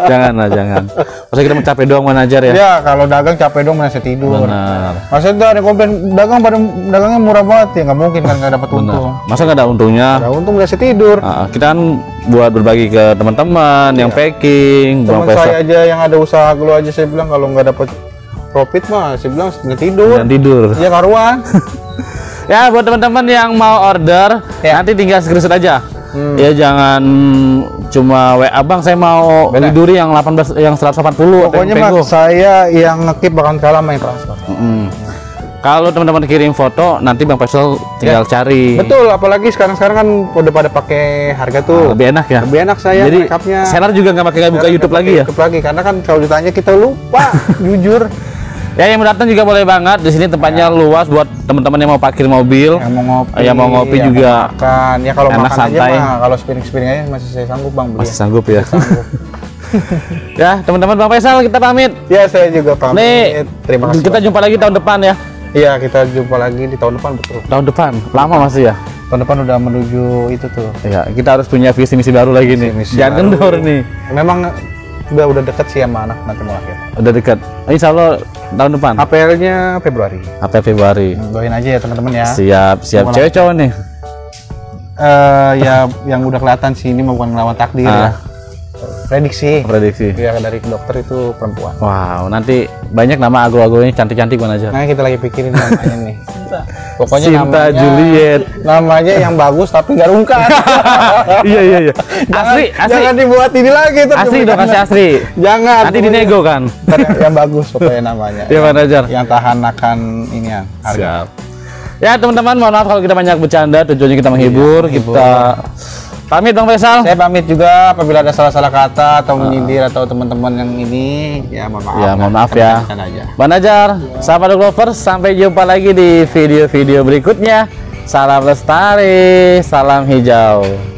Janganlah, jangan. Masa kita mencapai doang manajer ya. Ya, kalau dagang capek doang mana saya tidur. Benar. Masa itu ada komplain dagang pada dagangnya murah banget ya, nggak mungkin kan nggak dapat untung. Masa nggak ada untungnya? Nggak ada untung udah saya tidur. Nah, kita kan buat berbagi ke teman-teman ya. Yang packing, teman saya aja yang ada usaha keluar aja saya bilang kalau nggak dapat profit mah saya bilang nggak tidur. Nggak tidur. Ya karuan. Ya buat teman-teman yang mau order ya. Nanti tinggal screenshot aja. Hmm. Ya jangan cuma W A bang saya mau beli duri yang delapan belas yang seratus delapan puluh pokoknya Mas saya yang ngekip bakal kalah main transfer. Mm -hmm. Kalau teman-teman kirim foto nanti Bang Pesel tinggal ya. Cari. Betul apalagi sekarang-sekarang kan udah pada pakai harga tuh. Nah, lebih enak ya. Lebih enak saya jadi rekapnya. Seller juga nggak pakai buka YouTube lagi ya. YouTube lagi karena kan kalau ditanya kita lupa jujur. Ya yang datang juga boleh banget di sini tempatnya ya. Luas buat teman-teman yang mau parkir mobil, yang mau ngopi, yang mau ngopi yang juga mau makan. Ya kalau enak, makan santai. Aja mah, kalau spiring-spiring aja masih saya sanggup Bang. Beli. Masih sanggup ya. Masih sanggup. Ya teman-teman Bang Faisal kita pamit. Ya saya juga pamit. Nih, terima kasih. Kita jumpa lagi tahun depan ya. Iya kita jumpa lagi di tahun depan betul. Tahun depan lama masih ya. Tahun depan udah menuju itu tuh. Ya kita harus punya visi misi baru lagi nih. Misi jangan kendor nih. Memang udah udah dekat sih sama anak nanti mau akhir. Udah dekat. Insya Allah tahun depan. A P L-nya Februari. A P L Februari. Doain aja ya teman-teman ya. Siap siap. Cewek cowok nih. Uh, ya yang udah kelihatan sih ini bukan ngelawan takdir ah. Ya. Prediksi. Prediksi. Ya dari dokter itu perempuan. Wow nanti banyak nama agro-agronya cantik-cantik mana aja. Nah kita lagi pikirin namanya nih. Pokoknya Cinta, namanya Juliet. Namanya yang bagus tapi nggak rungkat. Iya iya iya. Asri, jangan, asri. Jangan dibuat ini lagi tuh. Asri dong kasih asri. Jangan. Nanti dinego kan. Yang, yang bagus pokoknya namanya. Iya manajer. Yang tahan akan ini ya. Siap. Ya teman-teman mohon maaf kalau kita banyak bercanda tujuannya kita menghibur, iya, kita pamit Bang Faisal. Saya pamit juga apabila ada salah-salah kata atau menyindir uh. atau teman-teman yang ini ya mohon maaf. Ya mohon maaf ya. Bang Najar, ya. Sahabat Lovers, sampai jumpa lagi di video-video berikutnya. Salam lestari, salam hijau.